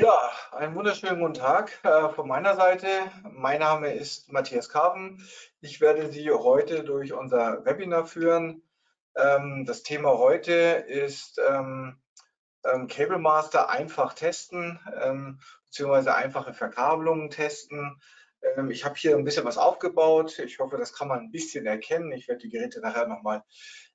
Ja, einen wunderschönen guten Tag von meiner Seite. Mein Name ist Matthias Karben. Ich werde Sie heute durch unser Webinar führen. Das Thema heute ist CableMaster einfach testen, beziehungsweise einfache Verkabelungen testen. Ich habe hier ein bisschen was aufgebaut. Ich hoffe, das kann man ein bisschen erkennen. Ich werde die Geräte nachher nochmal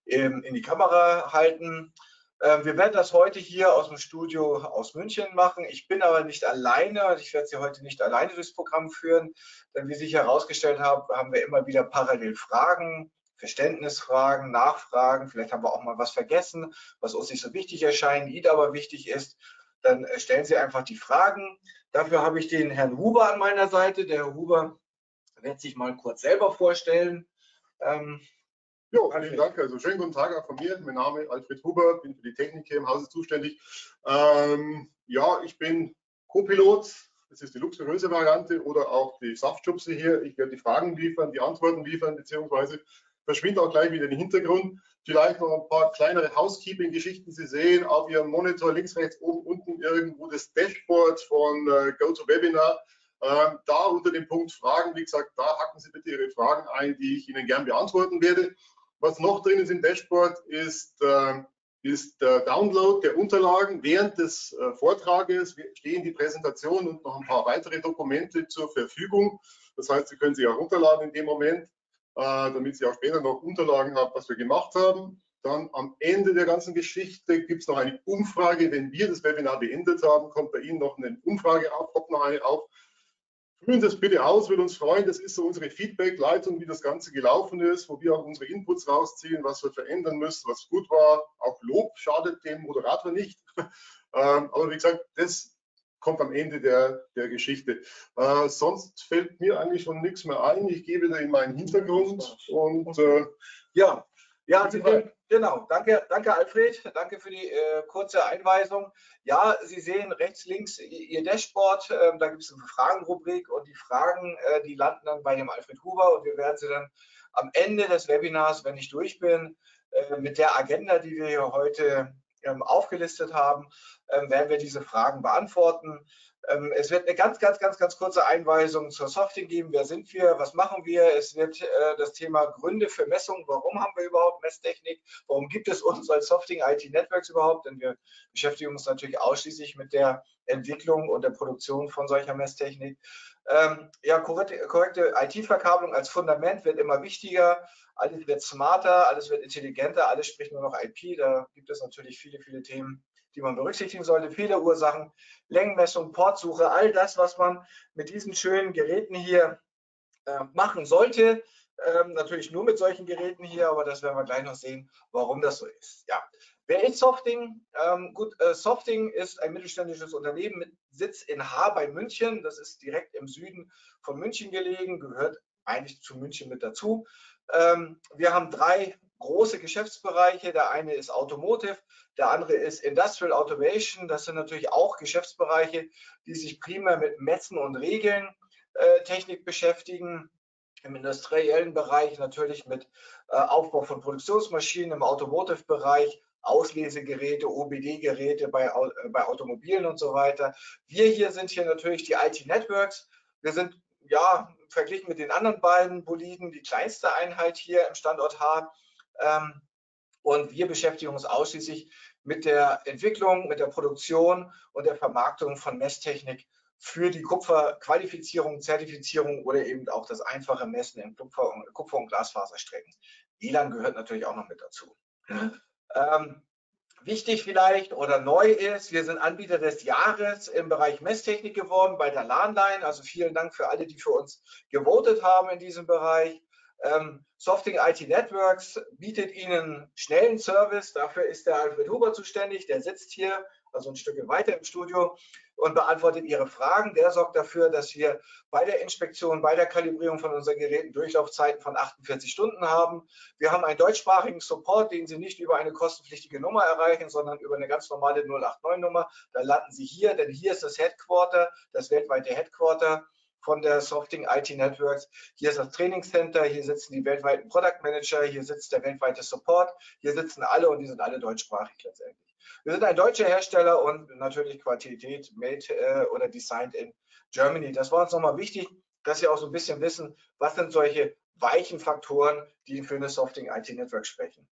in die Kamera halten. Wir werden das heute hier aus dem Studio aus München machen. Ich bin aber nicht alleine. Ich werde Sie heute nicht alleine durchs Programm führen. Denn wie sich herausgestellt hat, haben wir immer wieder parallel Fragen, Verständnisfragen, Nachfragen. Vielleicht haben wir auch mal was vergessen, was uns nicht so wichtig erscheint, Ihnen aber wichtig ist. Dann stellen Sie einfach die Fragen. Dafür habe ich den Herrn Huber an meiner Seite. Der Herr Huber wird sich mal kurz selber vorstellen. Jo, vielen Dank. Also schönen guten Tag auch von mir. Mein Name ist Alfred Huber, bin für die Technik hier im Hause zuständig. Ja, ich bin Co-Pilot, das ist die luxuriöse Variante, oder auch die Saftschubse hier. Ich werde die Fragen liefern, die Antworten liefern, beziehungsweise verschwinde auch gleich wieder in den Hintergrund. Vielleicht noch ein paar kleinere Housekeeping-Geschichten. Sie sehen auf Ihrem Monitor links, rechts, oben, unten irgendwo das Dashboard von GoToWebinar. Da unter dem Punkt Fragen, wie gesagt, da hacken Sie bitte Ihre Fragen ein, die ich Ihnen gern beantworten werde. Was noch drin ist im Dashboard, ist der Download der Unterlagen. Während des Vortrages stehen die Präsentation und noch ein paar weitere Dokumente zur Verfügung. Das heißt, Sie können sie auch runterladen in dem Moment, damit Sie auch später noch Unterlagen haben, was wir gemacht haben. Dann am Ende der ganzen Geschichte gibt es noch eine Umfrage. Wenn wir das Webinar beendet haben, kommt bei Ihnen noch eine Umfrage auf, kommt noch eine auf. Füllen das bitte aus, würde uns freuen. Das ist so unsere Feedback-Leitung, wie das Ganze gelaufen ist, wo wir auch unsere Inputs rausziehen, was wir verändern müssen, was gut war. Auch Lob schadet dem Moderator nicht. Aber wie gesagt, das kommt am Ende der Geschichte. Sonst fällt mir eigentlich schon nichts mehr ein. Ich gehe wieder in meinen Hintergrund und ja, genau. Danke Alfred. Danke für die kurze Einweisung. Ja, Sie sehen rechts, links Ihr Dashboard. Da gibt es eine Fragenrubrik und die Fragen, die landen dann bei dem Alfred Huber und wir werden sie dann am Ende des Webinars, wenn ich durch bin, mit der Agenda, die wir hier heute aufgelistet haben, werden wir diese Fragen beantworten. Es wird eine ganz kurze Einweisung zur Softing geben. Wer sind wir? Was machen wir? Es wird das Thema Gründe für Messung. Warum haben wir überhaupt Messtechnik? Warum gibt es uns als Softing IT Networks überhaupt? Denn wir beschäftigen uns natürlich ausschließlich mit der Entwicklung und der Produktion von solcher Messtechnik. Ja, korrekte IT-Verkabelung als Fundament wird immer wichtiger. Alles wird smarter, alles wird intelligenter, alles spricht nur noch IP. Da gibt es natürlich viele Themen, die man berücksichtigen sollte, Fehlerursachen, Längenmessung, Portsuche, all das, was man mit diesen schönen Geräten hier machen sollte. Natürlich nur mit solchen Geräten hier, aber das werden wir gleich noch sehen, warum das so ist. Ja. Wer ist Softing? Gut, Softing ist ein mittelständisches Unternehmen mit Sitz in Haar bei München. Das ist direkt im Süden von München gelegen, gehört eigentlich zu München mit dazu. Wir haben drei große Geschäftsbereiche. Der eine ist Automotive, der andere ist Industrial Automation. Das sind natürlich auch Geschäftsbereiche, die sich primär mit Messen und Regeln, Technik beschäftigen. Im industriellen Bereich natürlich mit Aufbau von Produktionsmaschinen, im Automotive-Bereich Auslesegeräte, OBD-Geräte bei Automobilen und so weiter. Wir hier sind hier natürlich die IT Networks. Wir sind ja verglichen mit den anderen beiden Boliden die kleinste Einheit hier im Standort Haar. Und wir beschäftigen uns ausschließlich mit der Entwicklung, mit der Produktion und der Vermarktung von Messtechnik für die Kupferqualifizierung, Zertifizierung oder eben auch das einfache Messen in Kupfer- und Glasfaserstrecken. WLAN gehört natürlich auch noch mit dazu. Wichtig vielleicht oder neu ist, wir sind Anbieter des Jahres im Bereich Messtechnik geworden bei der LANline. Also vielen Dank für alle, die für uns gewotet haben in diesem Bereich. Softing IT Networks bietet Ihnen schnellen Service. Dafür ist der Alfred Huber zuständig. Der sitzt hier, also ein Stückchen weiter im Studio und beantwortet Ihre Fragen. Der sorgt dafür, dass wir bei der Inspektion, bei der Kalibrierung von unseren Geräten Durchlaufzeiten von 48 Stunden haben. Wir haben einen deutschsprachigen Support, den Sie nicht über eine kostenpflichtige Nummer erreichen, sondern über eine ganz normale 089-Nummer. Da landen Sie hier, denn hier ist das Headquarter, das weltweite Headquarter von der Softing IT Networks. Hier ist das Trainingscenter, hier sitzen die weltweiten Product Manager, hier sitzt der weltweite Support, hier sitzen alle und die sind alle deutschsprachig letztendlich. Wir sind ein deutscher Hersteller und natürlich Qualität made oder designed in Germany. Das war uns nochmal wichtig, dass Sie auch so ein bisschen wissen, was sind solche weichen Faktoren, die für eine Softing IT Network sprechen.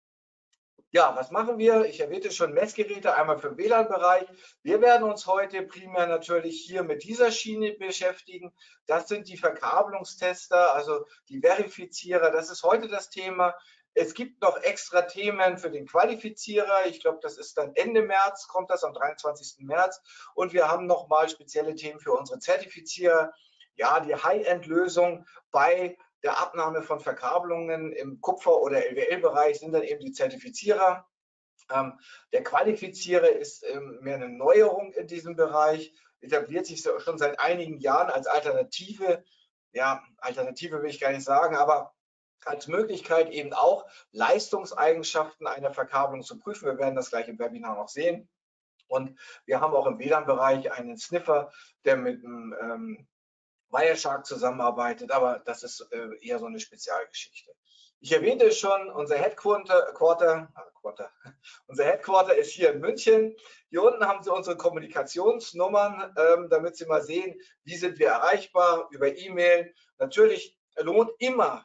Ja, was machen wir? Ich erwähnte schon Messgeräte, einmal für den WLAN-Bereich. Wir werden uns heute primär natürlich hier mit dieser Schiene beschäftigen. Das sind die Verkabelungstester, also die Verifizierer. Das ist heute das Thema. Es gibt noch extra Themen für den Qualifizierer. Ich glaube, das ist dann Ende März, kommt das am 23. März. Und wir haben nochmal spezielle Themen für unsere Zertifizierer. Ja, die High-End-Lösung bei der Abnahme von Verkabelungen im Kupfer- oder LWL-Bereich sind dann eben die Zertifizierer. Der Qualifizierer ist mehr eine Neuerung in diesem Bereich, etabliert sich schon seit einigen Jahren als Alternative. Ja, Alternative will ich gar nicht sagen, aber als Möglichkeit eben auch Leistungseigenschaften einer Verkabelung zu prüfen. Wir werden das gleich im Webinar noch sehen. Und wir haben auch im WLAN-Bereich einen Sniffer, der mit einem Wireshark zusammenarbeitet, aber das ist eher so eine Spezialgeschichte. Ich erwähnte es schon, unser Headquarter ist hier in München. Hier unten haben Sie unsere Kommunikationsnummern, damit Sie mal sehen, wie sind wir erreichbar über E-Mail. Natürlich lohnt immer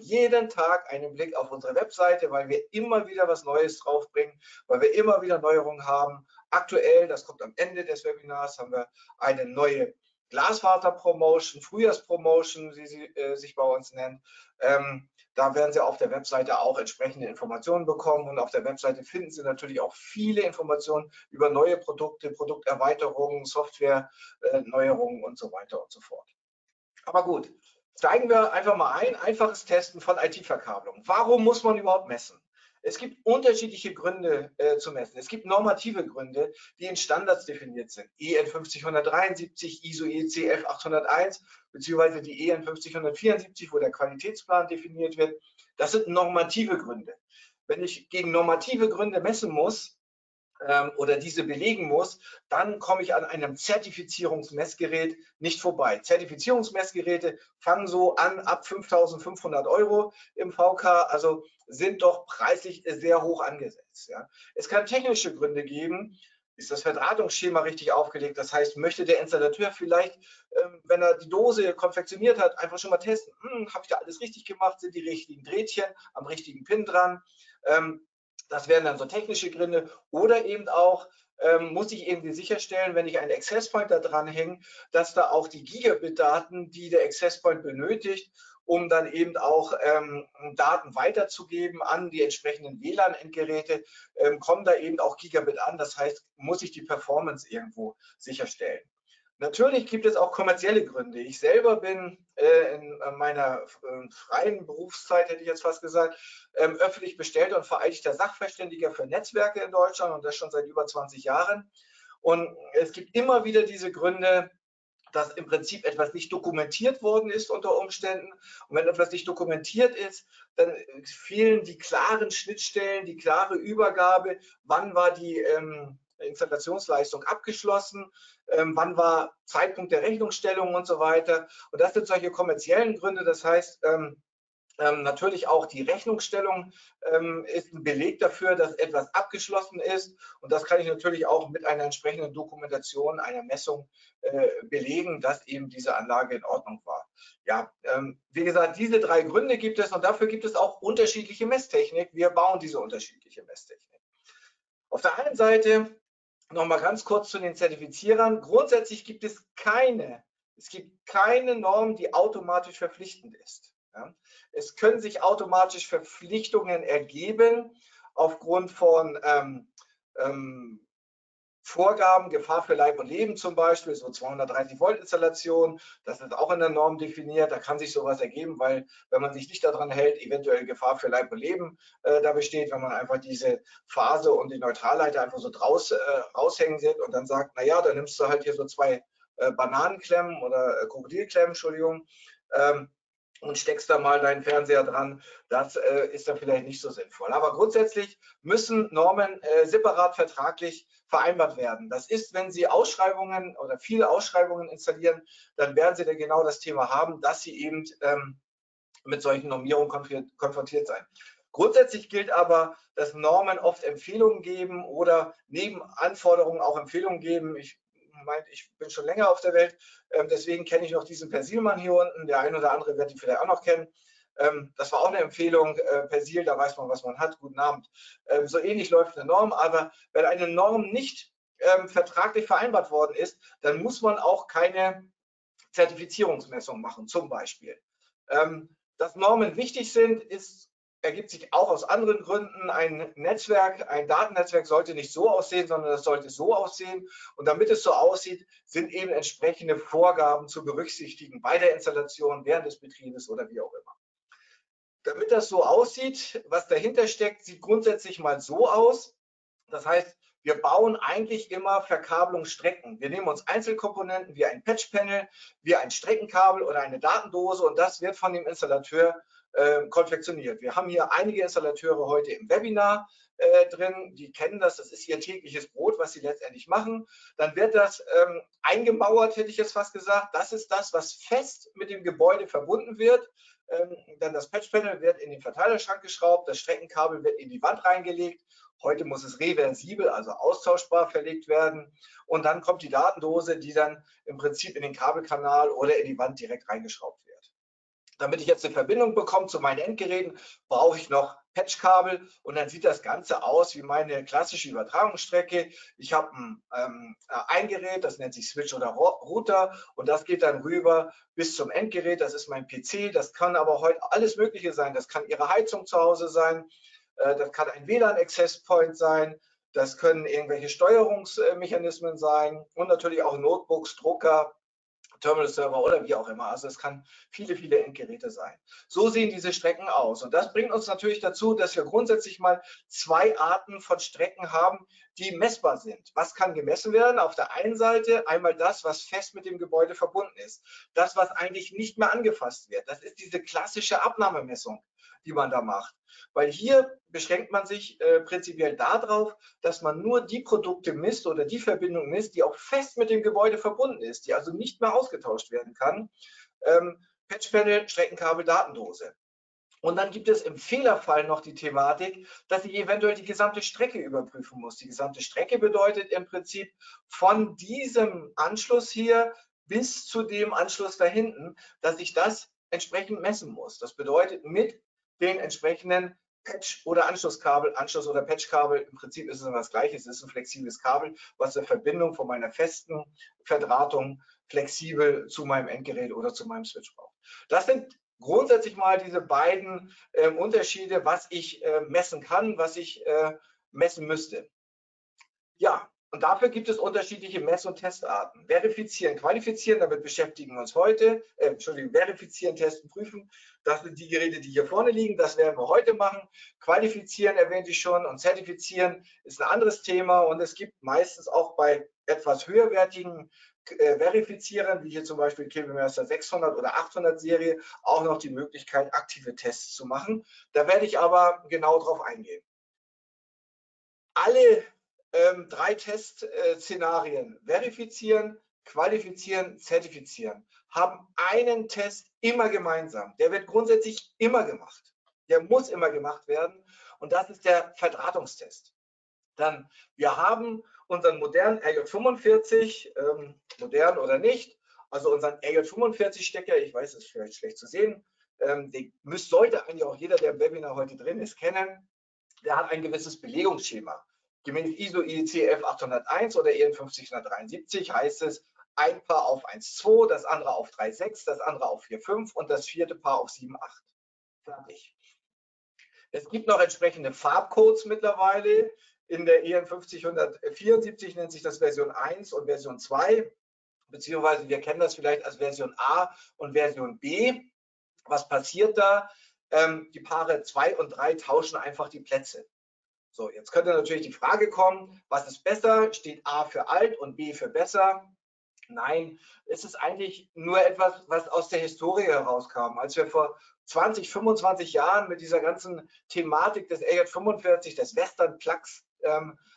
jeden Tag einen Blick auf unsere Webseite, weil wir immer wieder was Neues draufbringen, weil wir immer wieder Neuerungen haben. Aktuell, das kommt am Ende des Webinars, haben wir eine neue Glasfaser-Promotion, Frühjahrspromotion, wie sie sich bei uns nennt. Da werden Sie auf der Webseite auch entsprechende Informationen bekommen. Und auf der Webseite finden Sie natürlich auch viele Informationen über neue Produkte, Produkterweiterungen, Software-Neuerungen und so weiter und so fort. Aber gut, steigen wir einfach mal ein. Einfaches Testen von IT-Verkabelung. Warum muss man überhaupt messen? Es gibt unterschiedliche Gründe zu messen. Es gibt normative Gründe, die in Standards definiert sind. EN 50173, ISO/IEC 801 bzw. die EN 50174, wo der Qualitätsplan definiert wird. Das sind normative Gründe. Wenn ich gegen normative Gründe messen muss oder diese belegen muss, dann komme ich an einem Zertifizierungsmessgerät nicht vorbei. Zertifizierungsmessgeräte fangen so an ab 5.500 Euro im VK, also sind doch preislich sehr hoch angesetzt. Ja. Es kann technische Gründe geben, ist das Verdrahtungsschema richtig aufgelegt? Das heißt, möchte der Installateur vielleicht, wenn er die Dose konfektioniert hat, einfach schon mal testen, habe ich da alles richtig gemacht, sind die richtigen Drähtchen am richtigen Pin dran? Das wären dann so technische Gründe. Oder eben auch, muss ich eben sicherstellen, wenn ich einen Access Point da dran hänge, dass da auch die Gigabit-Daten, die der Access Point benötigt, um dann eben auch Daten weiterzugeben an die entsprechenden WLAN-Endgeräte, kommen da eben auch Gigabit an. Das heißt, muss ich die Performance irgendwo sicherstellen. Natürlich gibt es auch kommerzielle Gründe. Ich selber bin in meiner freien Berufszeit, hätte ich jetzt fast gesagt, öffentlich bestellter und vereidigter Sachverständiger für Netzwerke in Deutschland und das schon seit über 20 Jahren. Und es gibt immer wieder diese Gründe, dass im Prinzip etwas nicht dokumentiert worden ist unter Umständen. Und wenn etwas nicht dokumentiert ist, dann fehlen die klaren Schnittstellen, die klare Übergabe, wann war die Installationsleistung abgeschlossen, wann war Zeitpunkt der Rechnungsstellung und so weiter. Und das sind solche kommerziellen Gründe, das heißt, natürlich auch die Rechnungsstellung ist ein Beleg dafür, dass etwas abgeschlossen ist. Und das kann ich natürlich auch mit einer entsprechenden Dokumentation, einer Messung belegen, dass eben diese Anlage in Ordnung war. Ja, wie gesagt, diese drei Gründe gibt es und dafür gibt es auch unterschiedliche Messtechnik. Wir bauen diese unterschiedliche Messtechnik. Auf der einen Seite nochmal ganz kurz zu den Zertifizierern. Grundsätzlich gibt es keine Norm, die automatisch verpflichtend ist. Ja. Es können sich automatisch Verpflichtungen ergeben aufgrund von Vorgaben, Gefahr für Leib und Leben zum Beispiel, so 230 Volt Installation, das ist auch in der Norm definiert, da kann sich sowas ergeben, weil wenn man sich nicht daran hält, eventuell Gefahr für Leib und Leben da besteht, wenn man einfach diese Phase und die Neutralleiter einfach so raushängen sieht und dann sagt, naja, dann nimmst du halt hier so zwei Bananenklemmen oder Krokodilklemmen, Entschuldigung, und steckst da mal deinen Fernseher dran, das ist dann vielleicht nicht so sinnvoll. Aber grundsätzlich müssen Normen separat vertraglich vereinbart werden. Das ist, wenn Sie Ausschreibungen oder viele Ausschreibungen installieren, dann werden Sie da genau das Thema haben, dass Sie eben mit solchen Normierungen konfrontiert sein. Grundsätzlich gilt aber, dass Normen oft Empfehlungen geben oder neben Anforderungen auch Empfehlungen geben. Ich bin schon länger auf der Welt, deswegen kenne ich noch diesen Persilmann hier unten. Der ein oder andere wird ihn vielleicht auch noch kennen. Das war auch eine Empfehlung, Persil, da weiß man, was man hat. Guten Abend. So ähnlich läuft eine Norm, aber wenn eine Norm nicht vertraglich vereinbart worden ist, dann muss man auch keine Zertifizierungsmessung machen, zum Beispiel. Dass Normen wichtig sind, ergibt sich auch aus anderen Gründen. Ein Netzwerk, ein Datennetzwerk sollte nicht so aussehen, sondern es sollte so aussehen. Und damit es so aussieht, sind eben entsprechende Vorgaben zu berücksichtigen bei der Installation, während des Betriebes oder wie auch immer. Damit das so aussieht, was dahinter steckt, sieht grundsätzlich mal so aus. Das heißt, wir bauen eigentlich immer Verkabelungsstrecken. Wir nehmen uns Einzelkomponenten wie ein Patch-Panel, wie ein Streckenkabel oder eine Datendose und das wird von dem Installateur konfektioniert. Wir haben hier einige Installateure heute im Webinar drin, die kennen das, das ist ihr tägliches Brot, was sie letztendlich machen. Dann wird das eingemauert, hätte ich jetzt fast gesagt. Das ist das, was fest mit dem Gebäude verbunden wird. Dann das Patch-Panel wird in den Verteilerschrank geschraubt, das Streckenkabel wird in die Wand reingelegt. Heute muss es reversibel, also austauschbar verlegt werden. Und dann kommt die Datendose, die dann im Prinzip in den Kabelkanal oder in die Wand direkt reingeschraubt wird. Damit ich jetzt eine Verbindung bekomme zu meinen Endgeräten, brauche ich noch Patchkabel und dann sieht das Ganze aus wie meine klassische Übertragungsstrecke. Ich habe ein Gerät, das nennt sich Switch oder Router und das geht dann rüber bis zum Endgerät. Das ist mein PC, das kann aber heute alles Mögliche sein. Das kann Ihre Heizung zu Hause sein, das kann ein WLAN-Access-Point sein, das können irgendwelche Steuerungsmechanismen sein und natürlich auch Notebooks, Drucker, Terminal-Server oder wie auch immer. Also es kann viele, viele Endgeräte sein. So sehen diese Strecken aus. Und das bringt uns natürlich dazu, dass wir grundsätzlich mal zwei Arten von Strecken haben, die messbar sind. Was kann gemessen werden? Auf der einen Seite einmal das, was fest mit dem Gebäude verbunden ist. Das, was eigentlich nicht mehr angefasst wird. Das ist diese klassische Abnahmemessung, die man da macht. Weil hier beschränkt man sich prinzipiell darauf, dass man nur die Produkte misst oder die Verbindung misst, die auch fest mit dem Gebäude verbunden ist, die also nicht mehr ausgetauscht werden kann. Patchpanel, Streckenkabel, Datendose. Und dann gibt es im Fehlerfall noch die Thematik, dass ich eventuell die gesamte Strecke überprüfen muss. Die gesamte Strecke bedeutet im Prinzip von diesem Anschluss hier bis zu dem Anschluss da hinten, dass ich das entsprechend messen muss. Das bedeutet mit den entsprechenden Patch- oder Anschlusskabel, Anschluss- oder Patchkabel, im Prinzip ist es immer das Gleiche, es ist ein flexibles Kabel, was eine Verbindung von meiner festen Verdrahtung flexibel zu meinem Endgerät oder zu meinem Switch braucht. Das sind grundsätzlich mal diese beiden Unterschiede, was ich messen kann, was ich messen müsste. Ja, und dafür gibt es unterschiedliche Mess- und Testarten. Verifizieren, qualifizieren, damit beschäftigen wir uns heute. Verifizieren, testen, prüfen. Das sind die Geräte, die hier vorne liegen. Das werden wir heute machen. Qualifizieren erwähnte ich schon und zertifizieren ist ein anderes Thema. Und es gibt meistens auch bei etwas höherwertigen Verifizierern, wie hier zum Beispiel CableMaster 600 oder 800 Serie, auch noch die Möglichkeit, aktive Tests zu machen. Da werde ich aber genau drauf eingehen. Alle drei Testszenarien, verifizieren, qualifizieren, zertifizieren, haben einen Test immer gemeinsam. Der wird grundsätzlich immer gemacht. Der muss immer gemacht werden und das ist der Verdrahtungstest. Dann, wir haben unseren modernen RJ45, modern oder nicht, also unseren RJ45-Stecker, ich weiß, es ist vielleicht schlecht zu sehen, den sollte eigentlich auch jeder, der im Webinar heute drin ist, kennen. Der hat ein gewisses Belegungsschema. Gemäß ISO/IEC 801 oder EN 50173 heißt es, ein Paar auf 1,2, das andere auf 3,6, das andere auf 4,5 und das vierte Paar auf 7,8. Fertig. Es gibt noch entsprechende Farbcodes mittlerweile. In der EN 50174 nennt sich das Version 1 und Version 2, beziehungsweise wir kennen das vielleicht als Version A und Version B. Was passiert da? Die Paare 2 und 3 tauschen einfach die Plätze. So, jetzt könnte natürlich die Frage kommen, was ist besser? Steht A für alt und B für besser? Nein, es ist eigentlich nur etwas, was aus der Historie herauskam. Als wir vor 20, 25 Jahren mit dieser ganzen Thematik des RJ45, des Western Plugs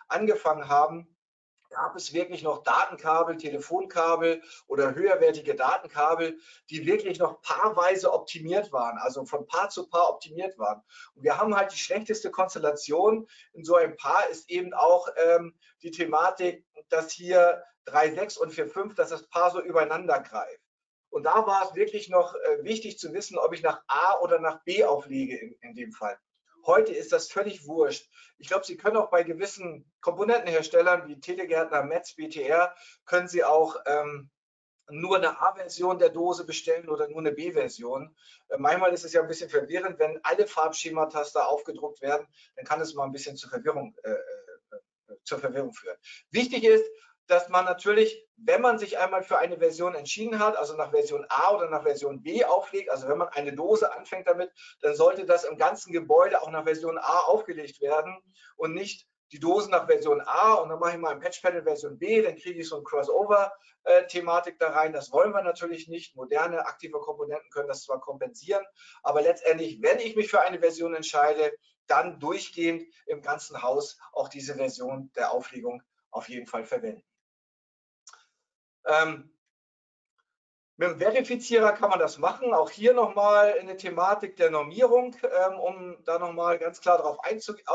angefangen haben, gab es wirklich noch Datenkabel, Telefonkabel oder höherwertige Datenkabel, die wirklich noch paarweise optimiert waren, also von Paar zu Paar optimiert waren. Und wir haben halt die schlechteste Konstellation in so einem Paar ist eben auch die Thematik, dass hier 3.6 und 4.5, dass das Paar so übereinander greift. Und da war es wirklich noch wichtig zu wissen, ob ich nach A oder nach B auflege in dem Fall. Heute ist das völlig wurscht. Ich glaube, Sie können auch bei gewissen Komponentenherstellern wie Telegärtner, Metz, BTR, können Sie auch nur eine A-Version der Dose bestellen oder nur eine B-Version. Manchmal ist es ja ein bisschen verwirrend, wenn alle Farbschemata da aufgedruckt werden, dann kann es mal ein bisschen zur Verwirrung führen. Wichtig ist, dass man natürlich, wenn man sich einmal für eine Version entschieden hat, also nach Version A oder nach Version B auflegt, also wenn man eine Dose anfängt damit, dann sollte das im ganzen Gebäude auch nach Version A aufgelegt werden und nicht die Dosen nach Version A und dann mache ich mal ein Patch-Panel Version B, dann kriege ich so eine Crossover-Thematik da rein. Das wollen wir natürlich nicht. Moderne, aktive Komponenten können das zwar kompensieren, aber letztendlich, wenn ich mich für eine Version entscheide, dann durchgehend im ganzen Haus auch diese Version der Auflegung auf jeden Fall verwenden. Mit dem Verifizierer kann man das machen. Auch hier nochmal eine Thematik der Normierung, um da nochmal ganz klar darauf einzugehen.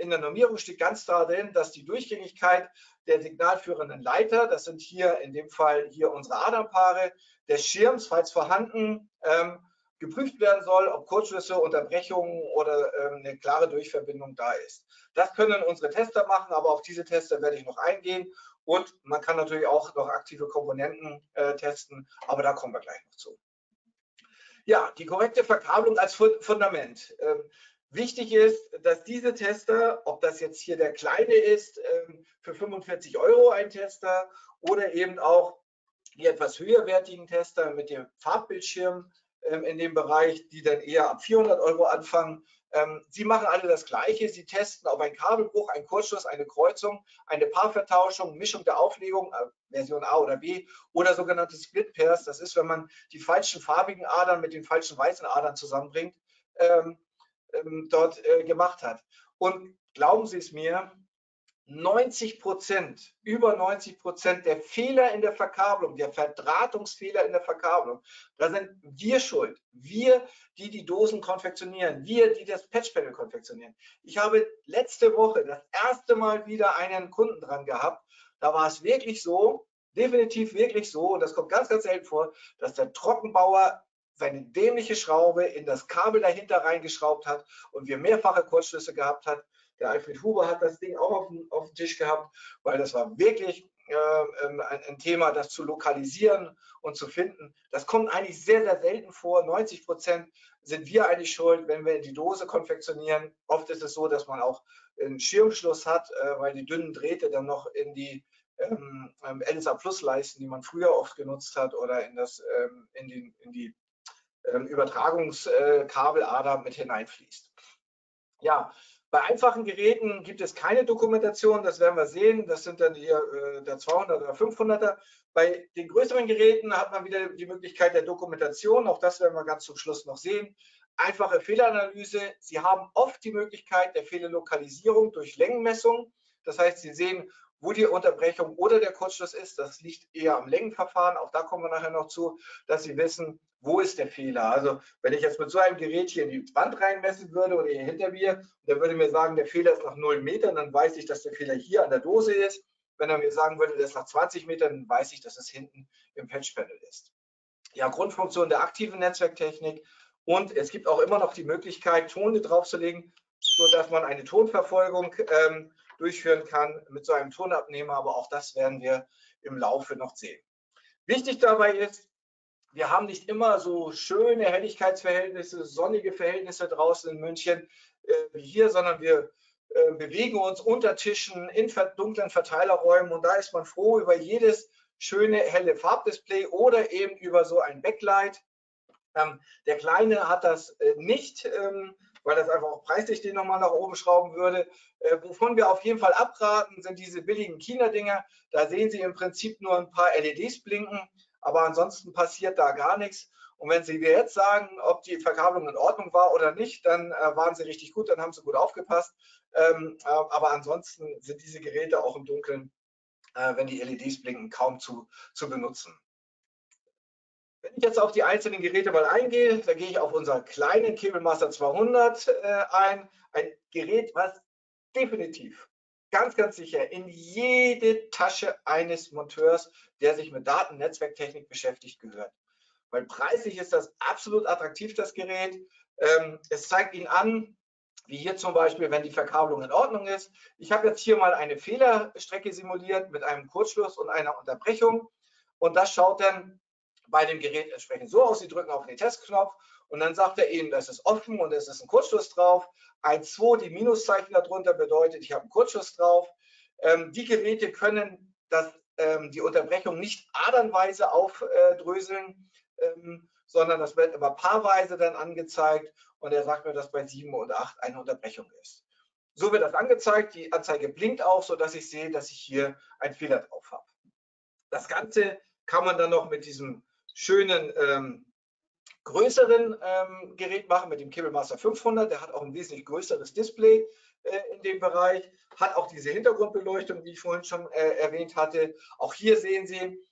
In der Normierung steht ganz klar drin, dass die Durchgängigkeit der signalführenden Leiter, das sind hier in dem Fall hier unsere Adernpaare, des Schirms, falls vorhanden, geprüft werden soll, ob Kurzschlüsse, Unterbrechungen oder eine klare Durchverbindung da ist. Das können unsere Tester machen, aber auf diese Tester werde ich noch eingehen. Und man kann natürlich auch noch aktive Komponenten testen, aber da kommen wir gleich noch zu. Ja, die korrekte Verkabelung als Fundament. Wichtig ist, dass diese Tester, ob das jetzt hier der kleine ist, für 45 € ein Tester oder eben auch die etwas höherwertigen Tester mit dem Farbbildschirm in dem Bereich, die dann eher ab 400 € anfangen. Sie machen alle das Gleiche. Sie testen, ob ein Kabelbruch, ein Kurzschluss, eine Kreuzung, eine Paarvertauschung, Mischung der Auflegung, Version A oder B oder sogenannte Split-Pairs. Das ist, wenn man die falschen farbigen Adern mit den falschen weißen Adern zusammenbringt, dort gemacht hat. Und glauben Sie es mir, über 90% der Fehler in der Verkabelung, der Verdrahtungsfehler in der Verkabelung, da sind wir schuld. Wir, die die Dosen konfektionieren, wir, die das Patchpanel konfektionieren. Ich habe letzte Woche das erste Mal wieder einen Kunden dran gehabt. Da war es wirklich so, definitiv wirklich so, und das kommt ganz, ganz selten vor, dass der Trockenbauer seine dämliche Schraube in das Kabel dahinter reingeschraubt hat und wir mehrfache Kurzschlüsse gehabt hat. Der Alfred Huber hat das Ding auch auf dem Tisch gehabt, weil das war wirklich ein Thema, das zu lokalisieren und zu finden. Das kommt eigentlich sehr, sehr selten vor. 90% sind wir eigentlich schuld, wenn wir die Dose konfektionieren. Oft ist es so, dass man auch einen Schirmschluss hat, weil die dünnen Drähte dann noch in die LSA-Plus leisten, die man früher oft genutzt hat, oder in die Übertragungskabelader mit hineinfließt. Ja, bei einfachen Geräten gibt es keine Dokumentation, das werden wir sehen, das sind dann hier der 200er oder 500er. Bei den größeren Geräten hat man wieder die Möglichkeit der Dokumentation, auch das werden wir ganz zum Schluss noch sehen. Einfache Fehleranalyse, Sie haben oft die Möglichkeit der Fehlerlokalisierung durch Längenmessung, das heißt, Sie sehen, wo die Unterbrechung oder der Kurzschluss ist, das liegt eher am Längenverfahren, auch da kommen wir nachher noch zu, dass Sie wissen, wo ist der Fehler? Also wenn ich jetzt mit so einem Gerät hier in die Wand reinmessen würde oder hier hinter mir, der würde mir sagen, der Fehler ist nach 0 Metern, dann weiß ich, dass der Fehler hier an der Dose ist. Wenn er mir sagen würde, der ist nach 20 Metern, dann weiß ich, dass es hinten im Patch-Panel ist. Ja, Grundfunktion der aktiven Netzwerktechnik. Und es gibt auch immer noch die Möglichkeit, Töne draufzulegen, sodass man eine Tonverfolgung durchführen kann mit so einem Tonabnehmer. Aber auch das werden wir im Laufe noch sehen. Wichtig dabei ist, wir haben nicht immer so schöne Helligkeitsverhältnisse, sonnige Verhältnisse draußen in München wie hier, sondern wir bewegen uns unter Tischen in dunklen Verteilerräumen und da ist man froh über jedes schöne helle Farbdisplay oder eben über so ein Backlight. Der Kleine hat das nicht, weil das einfach auch preislich den nochmal nach oben schrauben würde. Wovon wir auf jeden Fall abraten, sind diese billigen China-Dinger. Da sehen Sie im Prinzip nur ein paar LEDs blinken. Aber ansonsten passiert da gar nichts. Und wenn Sie mir jetzt sagen, ob die Verkabelung in Ordnung war oder nicht, dann waren Sie richtig gut, dann haben Sie gut aufgepasst. Aber ansonsten sind diese Geräte auch im Dunkeln, wenn die LEDs blinken, kaum zu benutzen. Wenn ich jetzt auf die einzelnen Geräte mal eingehe, da gehe ich auf unseren kleinen CableMaster 200 ein. Ein Gerät, was definitiv ganz, ganz sicher in jede Tasche eines Monteurs, der sich mit Datennetzwerktechnik beschäftigt, gehört. Weil preislich ist das absolut attraktiv, das Gerät. Es zeigt Ihnen an, wie hier zum Beispiel, wenn die Verkabelung in Ordnung ist. Ich habe jetzt hier mal eine Fehlerstrecke simuliert mit einem Kurzschluss und einer Unterbrechung. Und das schaut dann bei dem Gerät entsprechend so aus. Sie drücken auf den Testknopf und dann sagt er Ihnen, das ist offen und es ist ein Kurzschluss drauf. Ein 2, die Minuszeichen darunter bedeutet, ich habe einen Kurzschluss drauf. Die Geräte können die Unterbrechung nicht adernweise aufdröseln, sondern das wird immer paarweise dann angezeigt und er sagt mir, dass bei 7 und 8 eine Unterbrechung ist. So wird das angezeigt, die Anzeige blinkt auch, sodass ich sehe, dass ich hier einen Fehler drauf habe. Das Ganze kann man dann noch mit diesem schönen größeren Gerät machen, mit dem CableMaster 500, der hat auch ein wesentlich größeres Display in dem Bereich, hat auch diese Hintergrundbeleuchtung, die ich vorhin schon erwähnt hatte. Auch hier sehen Sie,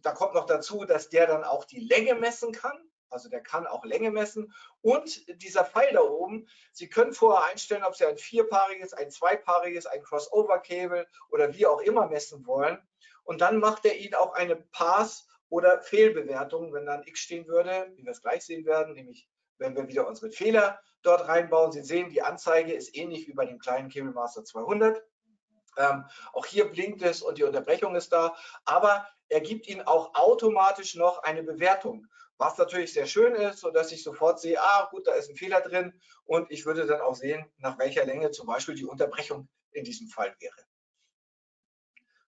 da kommt noch dazu, dass der dann auch die Länge messen kann. Also der kann auch Länge messen. Und dieser Pfeil da oben, Sie können vorher einstellen, ob Sie ein vierpaariges, ein zweipaariges, ein Crossover-Cable oder wie auch immer messen wollen. Und dann macht er Ihnen auch eine Pass- oder Fehlbewertung, wenn da ein X stehen würde, wie wir es gleich sehen werden, nämlich wenn wir wieder unsere Fehler dort reinbauen. Sie sehen, die Anzeige ist ähnlich wie bei dem kleinen CableMaster 200. Auch hier blinkt es und die Unterbrechung ist da. Aber er gibt Ihnen auch automatisch noch eine Bewertung, was natürlich sehr schön ist, sodass ich sofort sehe, ah gut, da ist ein Fehler drin und ich würde dann auch sehen, nach welcher Länge zum Beispiel die Unterbrechung in diesem Fall wäre.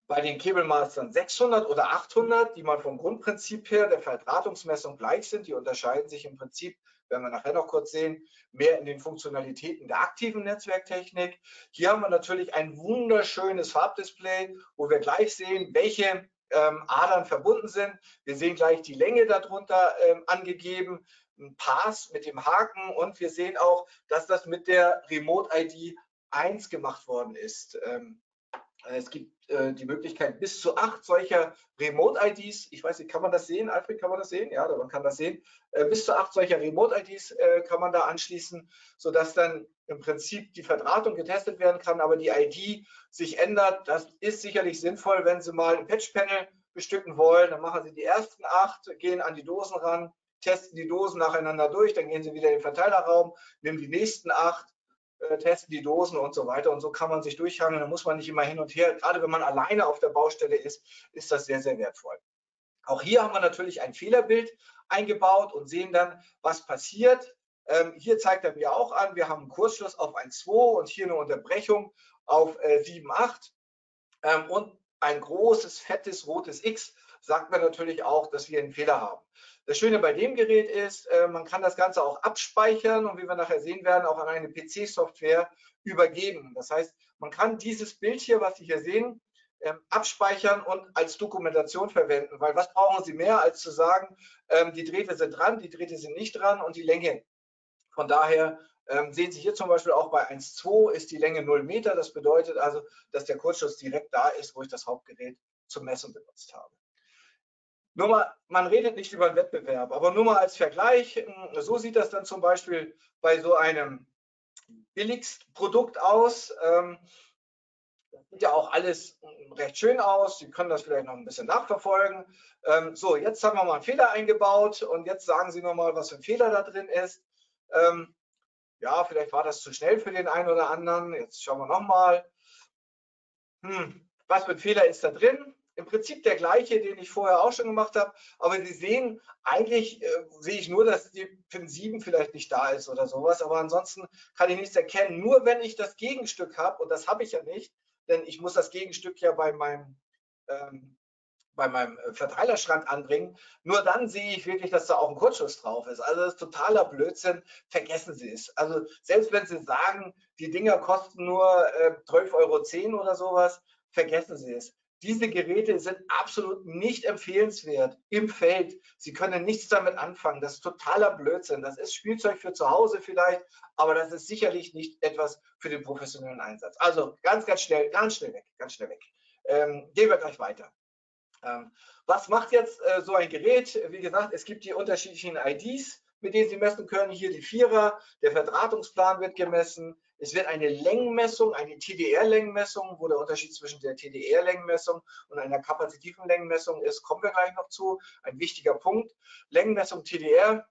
Bei den CableMastern 600 oder 800, die mal vom Grundprinzip her der Verdrahtungsmessung gleich sind, die unterscheiden sich im Prinzip, werden wir nachher noch kurz sehen, mehr in den Funktionalitäten der aktiven Netzwerktechnik. Hier haben wir natürlich ein wunderschönes Farbdisplay, wo wir gleich sehen, welche Adern verbunden sind. Wir sehen gleich die Länge darunter angegeben, ein Pass mit dem Haken und wir sehen auch, dass das mit der Remote-ID 1 gemacht worden ist. Es gibt die Möglichkeit bis zu 8 solcher Remote-IDs. Ich weiß nicht, kann man das sehen? Alfred, kann man das sehen? Ja, man kann das sehen. Bis zu 8 solcher Remote-IDs kann man da anschließen, sodass dann im Prinzip die Verdrahtung getestet werden kann, aber die ID sich ändert. Das ist sicherlich sinnvoll, wenn Sie mal ein Patch-Panel bestücken wollen. Dann machen Sie die ersten 8, gehen an die Dosen ran, testen die Dosen nacheinander durch, dann gehen Sie wieder in den Verteilerraum, nehmen die nächsten 8, testen die Dosen und so weiter und so kann man sich durchhangeln, da muss man nicht immer hin und her, gerade wenn man alleine auf der Baustelle ist, ist das sehr, sehr wertvoll. Auch hier haben wir natürlich ein Fehlerbild eingebaut und sehen dann, was passiert. Hier zeigt er mir auch an, wir haben einen Kurzschluss auf 1,2 und hier eine Unterbrechung auf 7,8 und ein großes, fettes, rotes X sagt mir natürlich auch, dass wir einen Fehler haben. Das Schöne bei dem Gerät ist, man kann das Ganze auch abspeichern und wie wir nachher sehen werden, auch an eine PC-Software übergeben. Das heißt, man kann dieses Bild hier, was Sie hier sehen, abspeichern und als Dokumentation verwenden, weil was brauchen Sie mehr, als zu sagen, die Drähte sind dran, die Drähte sind nicht dran und die Länge. Von daher sehen Sie hier zum Beispiel auch bei 1,2 ist die Länge 0 Meter. Das bedeutet also, dass der Kurzschluss direkt da ist, wo ich das Hauptgerät zum Messen benutzt habe. Nur mal, man redet nicht über einen Wettbewerb, aber nur mal als Vergleich, so sieht das dann zum Beispiel bei so einem Billigstprodukt aus. Das sieht ja auch alles recht schön aus, Sie können das vielleicht noch ein bisschen nachverfolgen. So, jetzt haben wir mal einen Fehler eingebaut und jetzt sagen Sie nochmal, was für ein Fehler da drin ist. Ja, vielleicht war das zu schnell für den einen oder anderen, jetzt schauen wir nochmal. Was für ein Fehler ist da drin? Im Prinzip der gleiche, den ich vorher auch schon gemacht habe, aber Sie sehen, eigentlich sehe ich nur, dass die Pin 7 vielleicht nicht da ist oder sowas, aber ansonsten kann ich nichts erkennen, nur wenn ich das Gegenstück habe, und das habe ich ja nicht, denn ich muss das Gegenstück ja bei meinem Verteilerschrank anbringen, nur dann sehe ich wirklich, dass da auch ein Kurzschluss drauf ist. Also das ist totaler Blödsinn, vergessen Sie es. Also selbst wenn Sie sagen, die Dinger kosten nur 12,10 € oder sowas, vergessen Sie es. Diese Geräte sind absolut nicht empfehlenswert im Feld. Sie können nichts damit anfangen. Das ist totaler Blödsinn. Das ist Spielzeug für zu Hause vielleicht, aber das ist sicherlich nicht etwas für den professionellen Einsatz. Also ganz schnell weg. Gehen wir gleich weiter. Was macht jetzt so ein Gerät? Wie gesagt, es gibt die unterschiedlichen IDs, mit denen Sie messen können. Hier die Vierer, der Verdrahtungsplan wird gemessen. Es wird eine Längenmessung, eine TDR-Längenmessung, wo der Unterschied zwischen der TDR-Längenmessung und einer kapazitiven Längenmessung ist, kommen wir gleich noch zu. Ein wichtiger Punkt. Längenmessung TDR,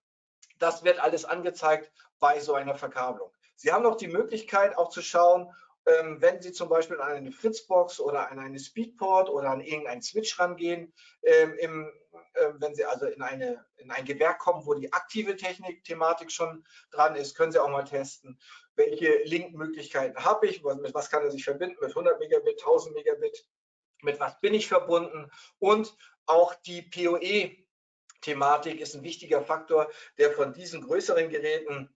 das wird alles angezeigt bei so einer Verkabelung. Sie haben noch die Möglichkeit auch zu schauen, wenn Sie zum Beispiel an eine Fritzbox oder an eine Speedport oder an irgendeinen Switch rangehen, wenn Sie also in ein Gewerk kommen, wo die aktive Thematik schon dran ist, können Sie auch mal testen, welche Link-Möglichkeiten habe ich, mit was kann er sich verbinden, mit 100 Megabit, 1000 Megabit, mit was bin ich verbunden, und auch die PoE-Thematik ist ein wichtiger Faktor, der von diesen größeren Geräten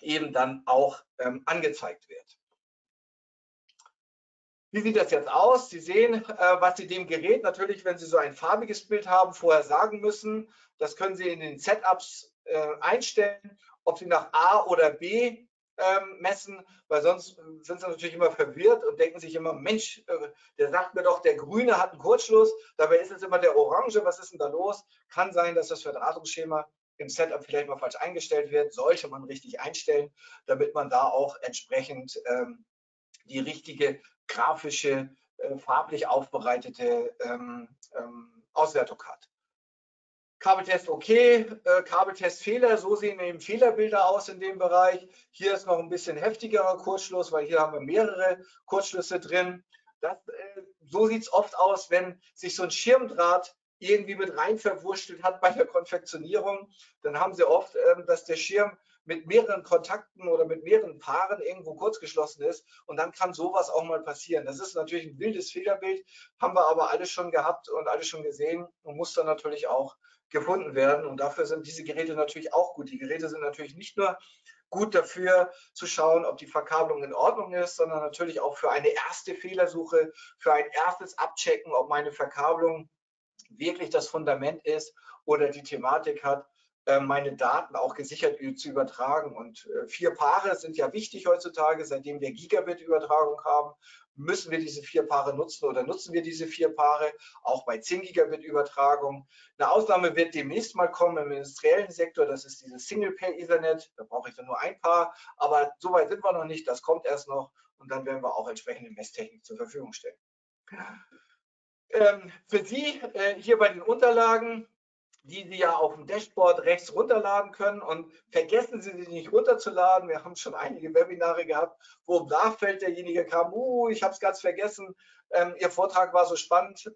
eben dann auch angezeigt wird. Wie sieht das jetzt aus? Sie sehen, was Sie dem Gerät natürlich, wenn Sie so ein farbiges Bild haben, vorher sagen müssen. Das können Sie in den Setups einstellen, ob Sie nach A oder B messen, weil sonst sind Sie natürlich immer verwirrt und denken sich immer, Mensch, der sagt mir doch, der Grüne hat einen Kurzschluss, dabei ist es immer der Orange, was ist denn da los? Kann sein, dass das Verdrahtungsschema im Setup vielleicht mal falsch eingestellt wird, sollte man richtig einstellen, damit man da auch entsprechend die richtige grafische, farblich aufbereitete Auswertung hat. Kabeltest okay, Kabeltest Fehler, so sehen eben Fehlerbilder aus in dem Bereich. Hier ist noch ein bisschen heftigerer Kurzschluss, weil hier haben wir mehrere Kurzschlüsse drin. So sieht es oft aus, wenn sich so ein Schirmdraht irgendwie mit rein verwurschtelt hat bei der Konfektionierung. Dann haben Sie oft, dass der Schirm mit mehreren Kontakten oder mit mehreren Paaren irgendwo kurzgeschlossen ist, und dann kann sowas auch mal passieren. Das ist natürlich ein wildes Fehlerbild, haben wir aber alles schon gehabt und alles schon gesehen und muss dann natürlich auch gefunden werden, und dafür sind diese Geräte natürlich auch gut. Die Geräte sind natürlich nicht nur gut dafür zu schauen, ob die Verkabelung in Ordnung ist, sondern natürlich auch für eine erste Fehlersuche, für ein erstes Abchecken, ob meine Verkabelung wirklich das Fundament ist oder die Thematik hat, meine Daten auch gesichert zu übertragen. Und 4 Paare sind ja wichtig heutzutage. Seitdem wir Gigabit-Übertragung haben, müssen wir diese 4 Paare nutzen, oder nutzen wir diese 4 Paare auch bei 10 Gigabit-Übertragung. Eine Ausnahme wird demnächst mal kommen im industriellen Sektor. Das ist dieses Single-Pair-Ethernet. Da brauche ich dann nur ein Paar. Aber so weit sind wir noch nicht. Das kommt erst noch. Und dann werden wir auch entsprechende Messtechnik zur Verfügung stellen. Für Sie hier bei den Unterlagen, die Sie ja auf dem Dashboard rechts runterladen können, und vergessen Sie sie nicht runterzuladen. Wir haben schon einige Webinare gehabt, wo im Nachfeld derjenige kam, ich habe es ganz vergessen, Ihr Vortrag war so spannend,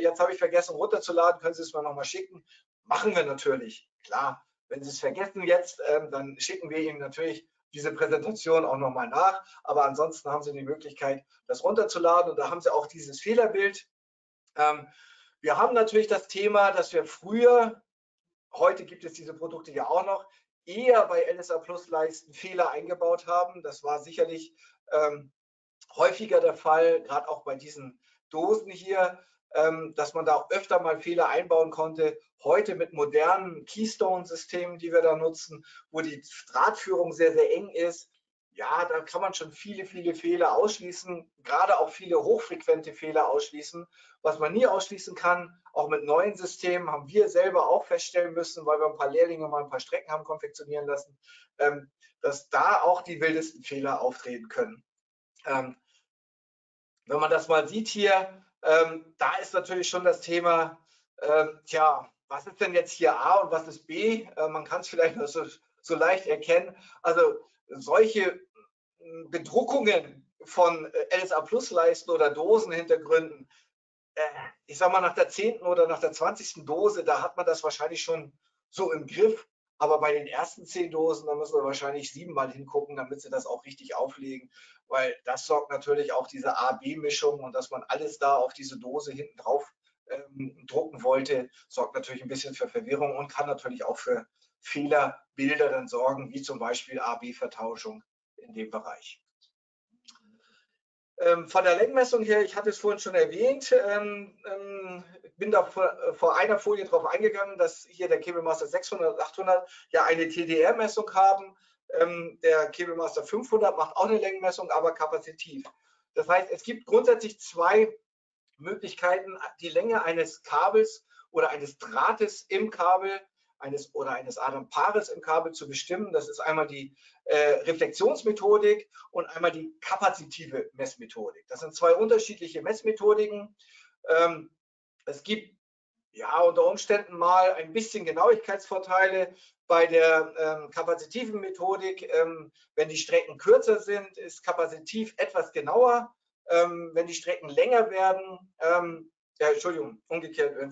jetzt habe ich vergessen runterzuladen, können Sie es mir nochmal schicken? Machen wir natürlich, klar. Wenn Sie es vergessen jetzt, dann schicken wir Ihnen natürlich diese Präsentation auch nochmal nach, aber ansonsten haben Sie die Möglichkeit, das runterzuladen, und da haben Sie auch dieses Fehlerbild. Wir haben natürlich das Thema, dass wir früher, heute gibt es diese Produkte ja auch noch, eher bei LSA-Plus Leisten Fehler eingebaut haben. Das war sicherlich häufiger der Fall, gerade auch bei diesen Dosen hier, dass man da öfter mal Fehler einbauen konnte. Heute mit modernen Keystone-Systemen, die wir da nutzen, wo die Drahtführung sehr, sehr eng ist, ja, da kann man schon viele, viele Fehler ausschließen, gerade auch viele hochfrequente Fehler ausschließen. Was man nie ausschließen kann, auch mit neuen Systemen, haben wir selber auch feststellen müssen, weil wir ein paar Lehrlinge mal ein paar Strecken haben konfektionieren lassen, dass da auch die wildesten Fehler auftreten können. Wenn man das mal sieht hier, da ist natürlich schon das Thema, was ist denn jetzt hier A und was ist B? Man kann es vielleicht nur so leicht erkennen. Also solche Bedruckungen von LSA-Plus-Leisten oder Dosenhintergründen, ich sag mal, nach der 10. oder nach der 20. Dose, da hat man das wahrscheinlich schon so im Griff. Aber bei den ersten 10 Dosen, da müssen wir wahrscheinlich 7-mal hingucken, damit sie das auch richtig auflegen. Weil das sorgt natürlich auch diese A-B-Mischung, und dass man alles da auf diese Dose hinten drauf drucken wollte, sorgt natürlich ein bisschen für Verwirrung und kann natürlich auch für Fehlerbilder dann sorgen, wie zum Beispiel AB-Vertauschung in dem Bereich. Von der Lenkmessung her, ich hatte es vorhin schon erwähnt, bin da vor einer Folie drauf eingegangen, dass hier der CableMaster 600 und 800 ja eine TDR-Messung haben. Der CableMaster 500 macht auch eine Längenmessung, aber kapazitiv. Das heißt, es gibt grundsätzlich zwei Möglichkeiten, die Länge eines Kabels oder eines Drahtes im Kabel eines Adampaares im Kabel zu bestimmen. Das ist einmal die Reflexionsmethodik und einmal die kapazitive Messmethodik. Das sind zwei unterschiedliche Messmethodiken. Es gibt ja unter Umständen mal ein bisschen Genauigkeitsvorteile bei der kapazitiven Methodik. Wenn die Strecken kürzer sind, ist kapazitiv etwas genauer. Wenn die Strecken länger werden, wenn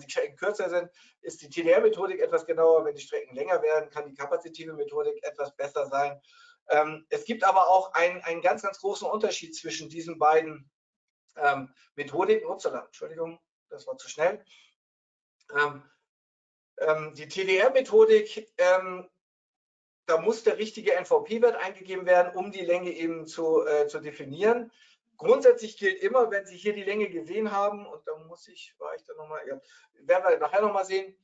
die Strecken kürzer sind, ist die TDR-Methodik etwas genauer. Wenn die Strecken länger werden, kann die kapazitive Methodik etwas besser sein. Es gibt aber auch einen ganz, ganz großen Unterschied zwischen diesen beiden Methodiken. Upsala, Entschuldigung, das war zu schnell. Die TDR-Methodik, da muss der richtige NVP-Wert eingegeben werden, um die Länge eben zu definieren. Grundsätzlich gilt immer, wenn Sie hier die Länge gesehen haben, und da werden wir nachher nochmal sehen,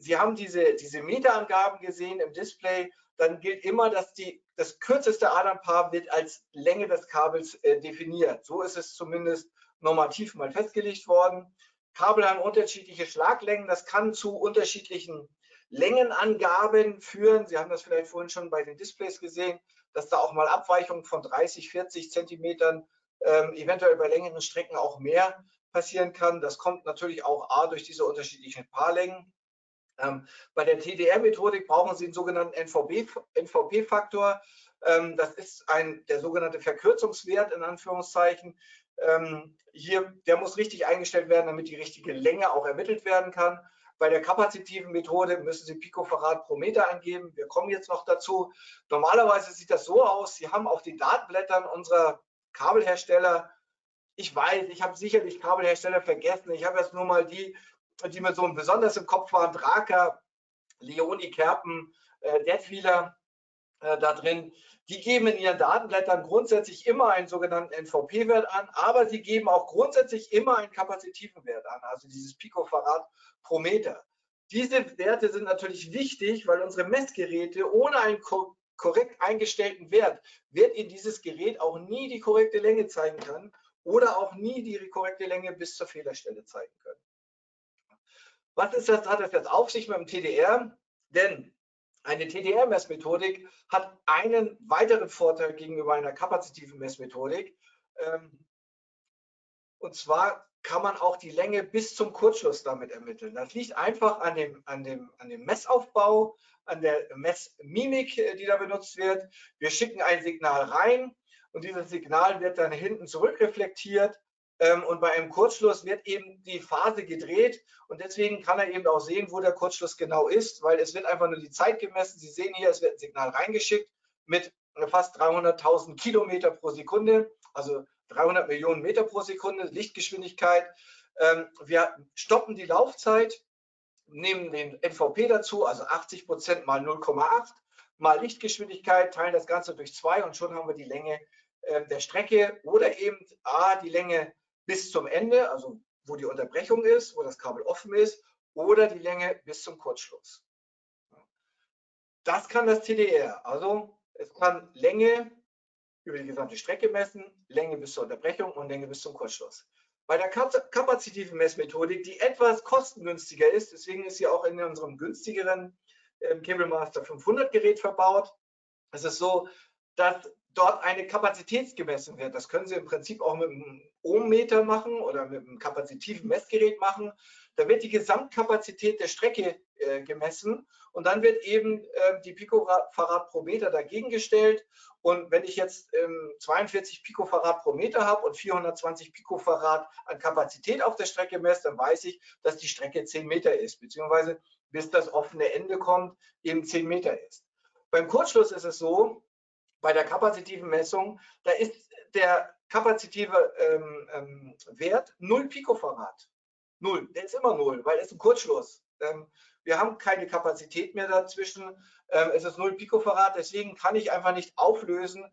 Sie haben diese Meterangaben gesehen im Display, dann gilt immer, dass das kürzeste Adampaar wird als Länge des Kabels definiert. So ist es zumindest normativ mal festgelegt worden. Kabel haben unterschiedliche Schlaglängen, das kann zu unterschiedlichen Längenangaben führen. Sie haben das vielleicht vorhin schon bei den Displays gesehen, dass da auch mal Abweichungen von 30, 40 Zentimetern eventuell bei längeren Strecken auch mehr passieren kann. Das kommt natürlich auch durch diese unterschiedlichen Paarlängen. Bei der TDR-Methodik brauchen Sie einen sogenannten NVP-Faktor. Das ist der sogenannte Verkürzungswert in Anführungszeichen. Der muss richtig eingestellt werden, damit die richtige Länge auch ermittelt werden kann. Bei der kapazitiven Methode müssen Sie Picofarad pro Meter angeben. Wir kommen jetzt noch dazu. Normalerweise sieht das so aus. Sie haben auf den Datenblättern unserer Kabelhersteller, ich weiß, ich habe sicherlich Kabelhersteller vergessen. Ich habe jetzt nur mal die mir so besonders im Kopf waren, Draka, Leoni, Kerpen, Detwiler da drin. Die geben in ihren Datenblättern grundsätzlich immer einen sogenannten NVP-Wert an, aber sie geben auch grundsätzlich immer einen kapazitiven Wert an, also dieses Picofarad pro Meter. Diese Werte sind natürlich wichtig, weil unsere Messgeräte ohne einen korrekt eingestellten Wert wird Ihnen dieses Gerät auch nie die korrekte Länge zeigen können oder auch nie die korrekte Länge bis zur Fehlerstelle zeigen können. Hat das jetzt auf sich mit dem TDR? Denn eine TDR-Messmethodik hat einen weiteren Vorteil gegenüber einer kapazitiven Messmethodik. Und zwar kann man auch die Länge bis zum Kurzschluss damit ermitteln. Das liegt einfach an dem Messaufbau, an der Messmimik, die da benutzt wird. Wir schicken ein Signal rein und dieses Signal wird dann hinten zurückreflektiert. Und bei einem Kurzschluss wird eben die Phase gedreht und deswegen kann er eben auch sehen, wo der Kurzschluss genau ist, weil es wird einfach nur die Zeit gemessen. Sie sehen hier, es wird ein Signal reingeschickt mit fast 300.000 Kilometer pro Sekunde, also 300 Millionen Meter pro Sekunde, Lichtgeschwindigkeit. Wir stoppen die Laufzeit, nehmen den NVP dazu, also 80% mal 0,8 mal Lichtgeschwindigkeit, teilen das Ganze durch 2 und schon haben wir die Länge der Strecke oder eben die Länge bis zum Ende, also wo die Unterbrechung ist, wo das Kabel offen ist, oder die Länge bis zum Kurzschluss. Das kann das TDR, also es kann Länge über die gesamte Strecke messen, Länge bis zur Unterbrechung und Länge bis zum Kurzschluss. Bei der kapazitiven Messmethodik, die etwas kostengünstiger ist, deswegen ist sie auch in unserem günstigeren CableMaster 500 Gerät verbaut. Es ist so, dass dort eine Kapazität gemessen wird. Das können Sie im Prinzip auch mit einem Ohmmeter machen oder mit einem kapazitiven Messgerät machen. Da wird die Gesamtkapazität der Strecke gemessen und dann wird eben die Picofarad pro Meter dagegen gestellt. Und wenn ich jetzt 42 Picofarad pro Meter habe und 420 Picofarad an Kapazität auf der Strecke messe, dann weiß ich, dass die Strecke 10 Meter ist, beziehungsweise bis das offene Ende kommt, eben 10 Meter ist. Beim Kurzschluss ist es so, bei der kapazitiven Messung, da ist der kapazitive Wert 0 Picofarad. 0, der ist immer 0, weil es ein Kurzschluss. Wir haben keine Kapazität mehr dazwischen. Es ist 0 Picofarad, deswegen kann ich einfach nicht auflösen,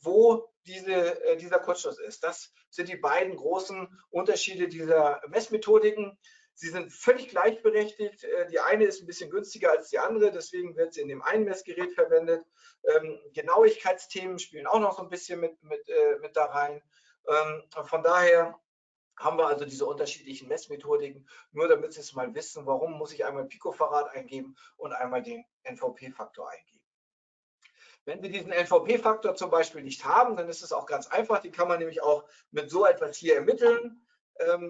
wo dieser Kurzschluss ist. Das sind die beiden großen Unterschiede dieser Messmethodiken. Sie sind völlig gleichberechtigt. Die eine ist ein bisschen günstiger als die andere, deswegen wird sie in dem einen Messgerät verwendet. Genauigkeitsthemen spielen auch noch so ein bisschen mit da rein. Von daher haben wir also diese unterschiedlichen Messmethodiken. Nur damit Sie es mal wissen, warum muss ich einmal Picofarad eingeben und einmal den NVP-Faktor eingeben. Wenn wir diesen NVP-Faktor zum Beispiel nicht haben, dann ist es auch ganz einfach. Den kann man nämlich auch mit so etwas hier ermitteln.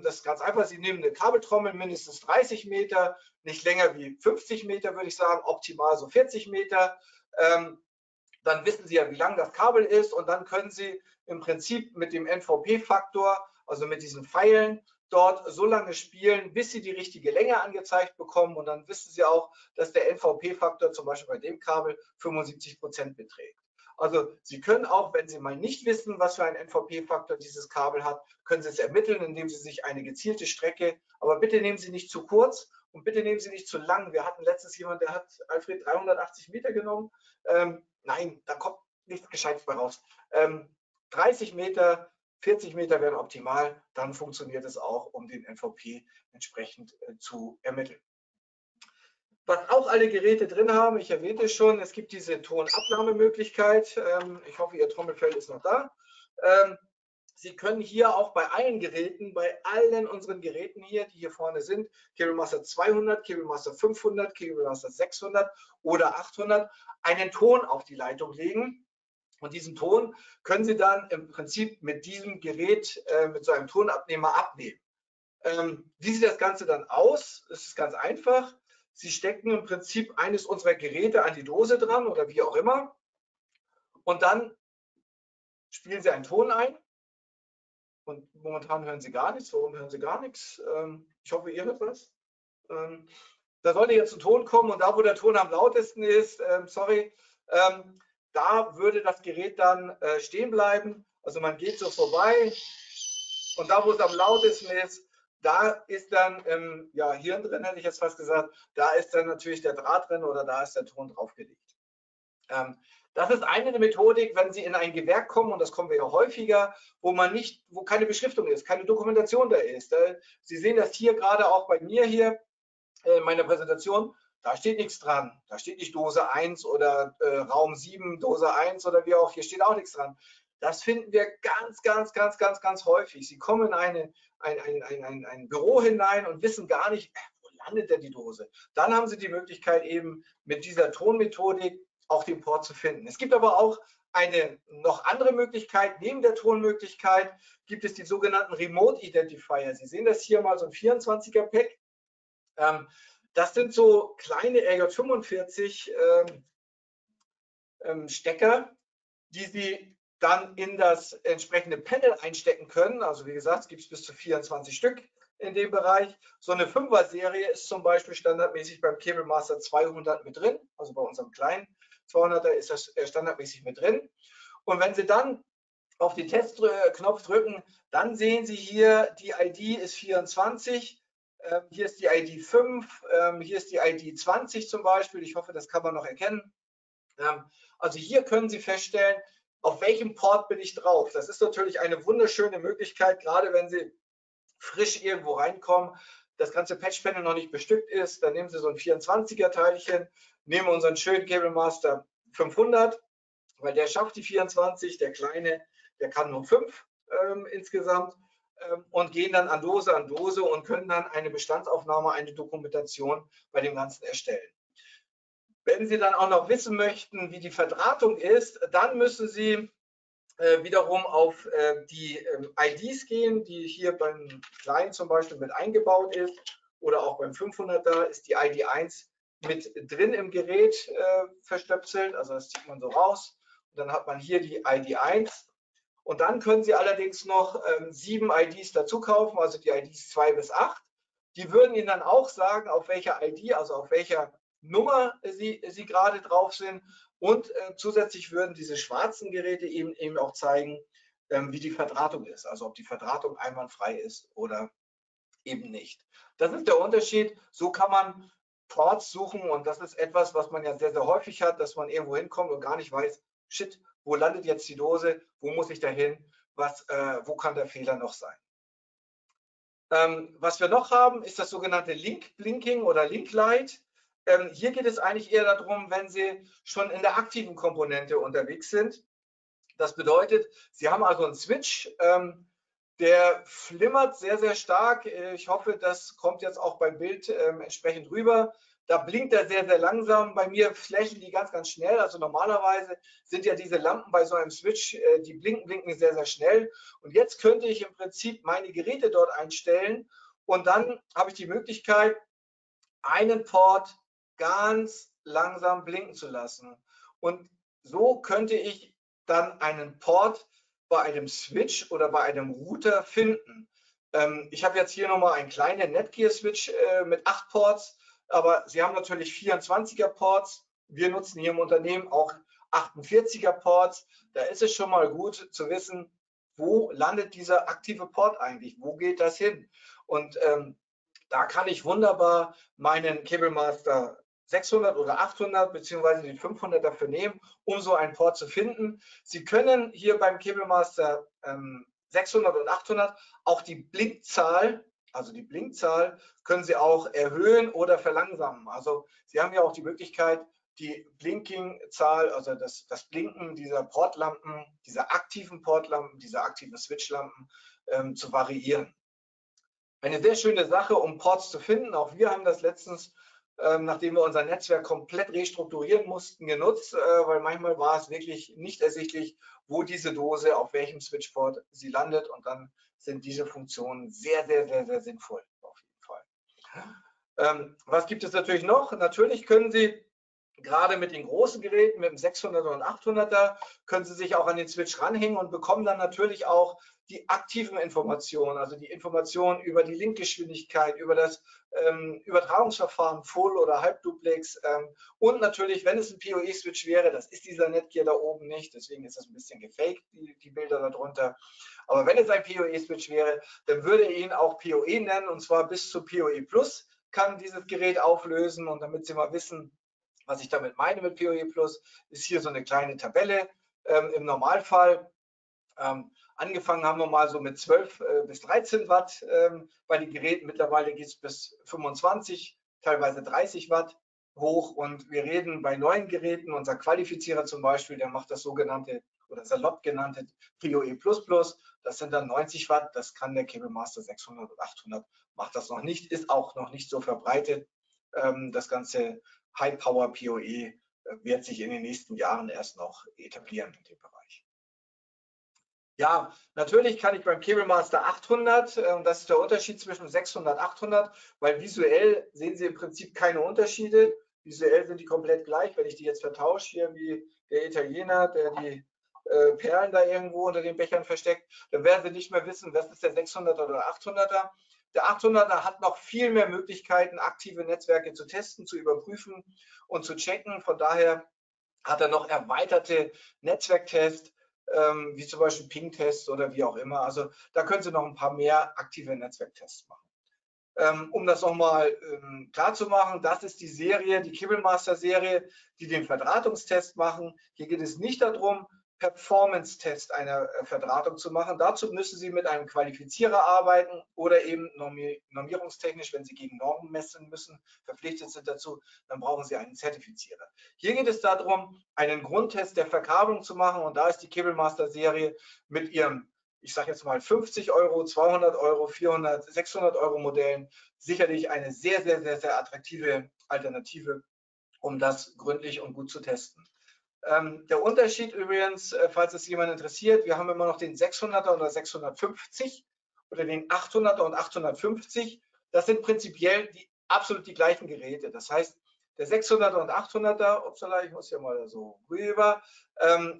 Das ist ganz einfach. Sie nehmen eine Kabeltrommel, mindestens 30 Meter, nicht länger wie 50 Meter, würde ich sagen, optimal so 40 Meter. Dann wissen Sie ja, wie lang das Kabel ist, und dann können Sie im Prinzip mit dem NVP-Faktor, also mit diesen Pfeilen, dort so lange spielen, bis Sie die richtige Länge angezeigt bekommen, und dann wissen Sie auch, dass der NVP-Faktor zum Beispiel bei dem Kabel 75% beträgt. Also Sie können auch, wenn Sie mal nicht wissen, was für einen NVP-Faktor dieses Kabel hat, können Sie es ermitteln, indem Sie sich eine gezielte Strecke, aber bitte nehmen Sie nicht zu kurz und bitte nehmen Sie nicht zu lang. Wir hatten letztens jemanden, der hat, Alfred, 380 Meter genommen. Nein, da kommt nichts Gescheites bei raus. 30 Meter, 40 Meter wären optimal, dann funktioniert es auch, um den NVP entsprechend zu ermitteln. Was auch alle Geräte drin haben, ich erwähnte es schon, es gibt diese Tonabnahmemöglichkeit. Ich hoffe, Ihr Trommelfell ist noch da. Sie können hier auch bei allen Geräten, bei allen unseren Geräten hier, die hier vorne sind, CableMaster 200, CableMaster 500, CableMaster 600 oder 800, einen Ton auf die Leitung legen. Und diesen Ton können Sie dann im Prinzip mit diesem Gerät, mit so einem Tonabnehmer abnehmen. Wie sieht das Ganze dann aus? Es ist ganz einfach. Sie stecken im Prinzip eines unserer Geräte an die Dose dran oder wie auch immer. Und dann spielen Sie einen Ton ein. Und momentan hören Sie gar nichts. Warum hören Sie gar nichts? Ich hoffe, ihr hört was. Da sollte jetzt ein Ton kommen, und da, wo der Ton am lautesten ist, da würde das Gerät dann stehen bleiben. Also man geht so vorbei, und da, wo es am lautesten ist, da ist dann, ja, Hirn drin, hätte ich jetzt fast gesagt, da ist dann natürlich der Draht drin oder da ist der Ton draufgelegt. Das ist eine Methodik, wenn Sie in ein Gewerk kommen, und das kommen wir ja häufiger, wo keine Beschriftung ist, keine Dokumentation da ist. Sie sehen das hier gerade auch bei mir hier in meiner Präsentation, da steht nichts dran. Da steht nicht Dose 1 oder Raum 7, Dose 1 oder wie auch, hier steht auch nichts dran. Das finden wir ganz, ganz, ganz, ganz, ganz häufig. Sie kommen in ein Büro hinein und wissen gar nicht, wo landet denn die Dose? Dann haben Sie die Möglichkeit, eben mit dieser Tonmethodik auch den Port zu finden. Es gibt aber auch eine noch andere Möglichkeit. Neben der Tonmöglichkeit gibt es die sogenannten Remote Identifier. Sie sehen das hier mal, so ein 24er Pack. Das sind so kleine RJ45 Stecker, die Sie dann in das entsprechende Panel einstecken können. Also wie gesagt, es gibt bis zu 24 Stück in dem Bereich. So eine 5er-Serie ist zum Beispiel standardmäßig beim CableMaster 200 mit drin. Also bei unserem kleinen 200er ist das standardmäßig mit drin. Und wenn Sie dann auf den Testknopf drücken, dann sehen Sie hier, die ID ist 24. Hier ist die ID 5, hier ist die ID 20 zum Beispiel. Ich hoffe, das kann man noch erkennen. Also hier können Sie feststellen, auf welchem Port bin ich drauf. Das ist natürlich eine wunderschöne Möglichkeit, gerade wenn Sie frisch irgendwo reinkommen, das ganze Patch-Panel noch nicht bestückt ist. Dann nehmen Sie so ein 24er-Teilchen, nehmen unseren schönen CableMaster 500, weil der schafft die 24, der kleine, der kann nur 5 insgesamt. Und gehen dann an Dose und können dann eine Bestandsaufnahme, eine Dokumentation bei dem Ganzen erstellen. Wenn Sie dann auch noch wissen möchten, wie die Verdrahtung ist, dann müssen Sie wiederum auf die IDs gehen, die hier beim Kleinen zum Beispiel mit eingebaut ist, oder auch beim 500er ist die ID 1 mit drin im Gerät verstöpselt, also das zieht man so raus. Und dann hat man hier die ID 1. Und dann können Sie allerdings noch 7 IDs dazu kaufen, also die IDs 2 bis 8. Die würden Ihnen dann auch sagen, auf welcher ID, also auf welcher Nummer Sie gerade drauf sind. Und zusätzlich würden diese schwarzen Geräte eben auch zeigen, wie die Verdrahtung ist. Also ob die Verdrahtung einwandfrei ist oder eben nicht. Das ist der Unterschied. So kann man Ports suchen, und das ist etwas, was man ja sehr, sehr häufig hat, dass man irgendwo hinkommt und gar nicht weiß, shit, wo landet jetzt die Dose, wo muss ich da hin, wo kann der Fehler noch sein. Was wir noch haben, ist das sogenannte Link-Blinking oder Link-Light. Hier geht es eigentlich eher darum, wenn Sie schon in der aktiven Komponente unterwegs sind. Das bedeutet, Sie haben also einen Switch, der flimmert sehr, sehr stark. Ich hoffe, das kommt jetzt auch beim Bild entsprechend rüber. Da blinkt er sehr, sehr langsam. Bei mir flächen die ganz, ganz schnell. Also normalerweise sind ja diese Lampen bei so einem Switch, die blinken sehr, sehr schnell. Und jetzt könnte ich im Prinzip meine Geräte dort einstellen. Und dann habe ich die Möglichkeit, einen Port ganz langsam blinken zu lassen. Und so könnte ich dann einen Port bei einem Switch oder bei einem Router finden. Ich habe jetzt hier nochmal einen kleinen Netgear-Switch mit 8 Ports, aber Sie haben natürlich 24er Ports. Wir nutzen hier im Unternehmen auch 48er Ports. Da ist es schon mal gut zu wissen, wo landet dieser aktive Port eigentlich? Wo geht das hin? Und da kann ich wunderbar meinen CableMaster 600 oder 800 bzw. den 500 dafür nehmen, um so einen Port zu finden. Sie können hier beim CableMaster 600 und 800 auch die Blinkzahl, können Sie auch erhöhen oder verlangsamen. Also Sie haben ja auch die Möglichkeit, die Blinking-Zahl, also das Blinken dieser Portlampen, dieser aktiven Portlampen, dieser aktiven Switchlampen zu variieren. Eine sehr schöne Sache, um Ports zu finden. Auch wir haben das letztens, nachdem wir unser Netzwerk komplett restrukturieren mussten, genutzt, weil manchmal war es wirklich nicht ersichtlich, wo diese Dose, auf welchem Switchport sie landet. Und dann sind diese Funktionen sehr, sehr, sehr, sehr sinnvoll auf jeden Fall. Was gibt es natürlich noch? Natürlich können Sie gerade mit den großen Geräten, mit dem 600er und 800er, können Sie sich auch an den Switch ranhängen und bekommen dann natürlich auch die aktiven Informationen, also die Informationen über die Linkgeschwindigkeit, über das Übertragungsverfahren, Full- oder Halbduplex und natürlich, wenn es ein PoE-Switch wäre, das ist dieser Netgear da oben nicht, deswegen ist das ein bisschen gefaked, die Bilder darunter. Aber wenn es ein PoE-Switch wäre, dann würde ich ihn auch PoE nennen, und zwar bis zu PoE Plus kann dieses Gerät auflösen. Und damit Sie mal wissen, was ich damit meine mit PoE Plus, ist hier so eine kleine Tabelle im Normalfall. Angefangen haben wir mal so mit 12 bis 13 Watt bei den Geräten. Mittlerweile geht es bis 25, teilweise 30 Watt hoch. Und wir reden bei neuen Geräten, unser Qualifizierer zum Beispiel, der macht das sogenannte oder salopp genannte PoE++. Das sind dann 90 Watt. Das kann der CableMaster 600 und 800, macht das noch nicht, ist auch noch nicht so verbreitet. Das ganze High-Power PoE wird sich in den nächsten Jahren erst noch etablieren in dem Bereich. Ja, natürlich kann ich beim CableMaster 800, das ist der Unterschied zwischen 600 und 800, weil visuell sehen Sie im Prinzip keine Unterschiede. Visuell sind die komplett gleich. Wenn ich die jetzt vertausche, hier wie der Italiener, der die Perlen da irgendwo unter den Bechern versteckt, dann werden Sie nicht mehr wissen, was ist der 600er oder 800er. Der 800er hat noch viel mehr Möglichkeiten, aktive Netzwerke zu testen, zu überprüfen und zu checken. Von daher hat er noch erweiterte Netzwerktests, wie zum Beispiel Ping-Tests oder wie auch immer. Also da können Sie noch ein paar mehr aktive Netzwerktests machen. Um das nochmal klar zu machen, das ist die Serie, die CableMaster-Serie, die den Verdrahtungstest machen. Hier geht es nicht darum, Performance-Test einer Verdrahtung zu machen. Dazu müssen Sie mit einem Qualifizierer arbeiten oder eben normierungstechnisch, wenn Sie gegen Normen messen müssen, verpflichtet sind dazu, dann brauchen Sie einen Zertifizierer. Hier geht es darum, einen Grundtest der Verkabelung zu machen, und da ist die CableMaster-Serie mit ihrem, ich sage jetzt mal 50 Euro, 200 Euro, 400, 600 Euro Modellen sicherlich eine sehr, sehr, sehr, sehr attraktive Alternative, um das gründlich und gut zu testen. Der Unterschied übrigens, falls es jemand interessiert, wir haben immer noch den 600er oder 650 oder den 800er und 850. Das sind prinzipiell absolut die gleichen Geräte. Das heißt, der 600er und 800er, upsala, ich muss ja mal so rüber,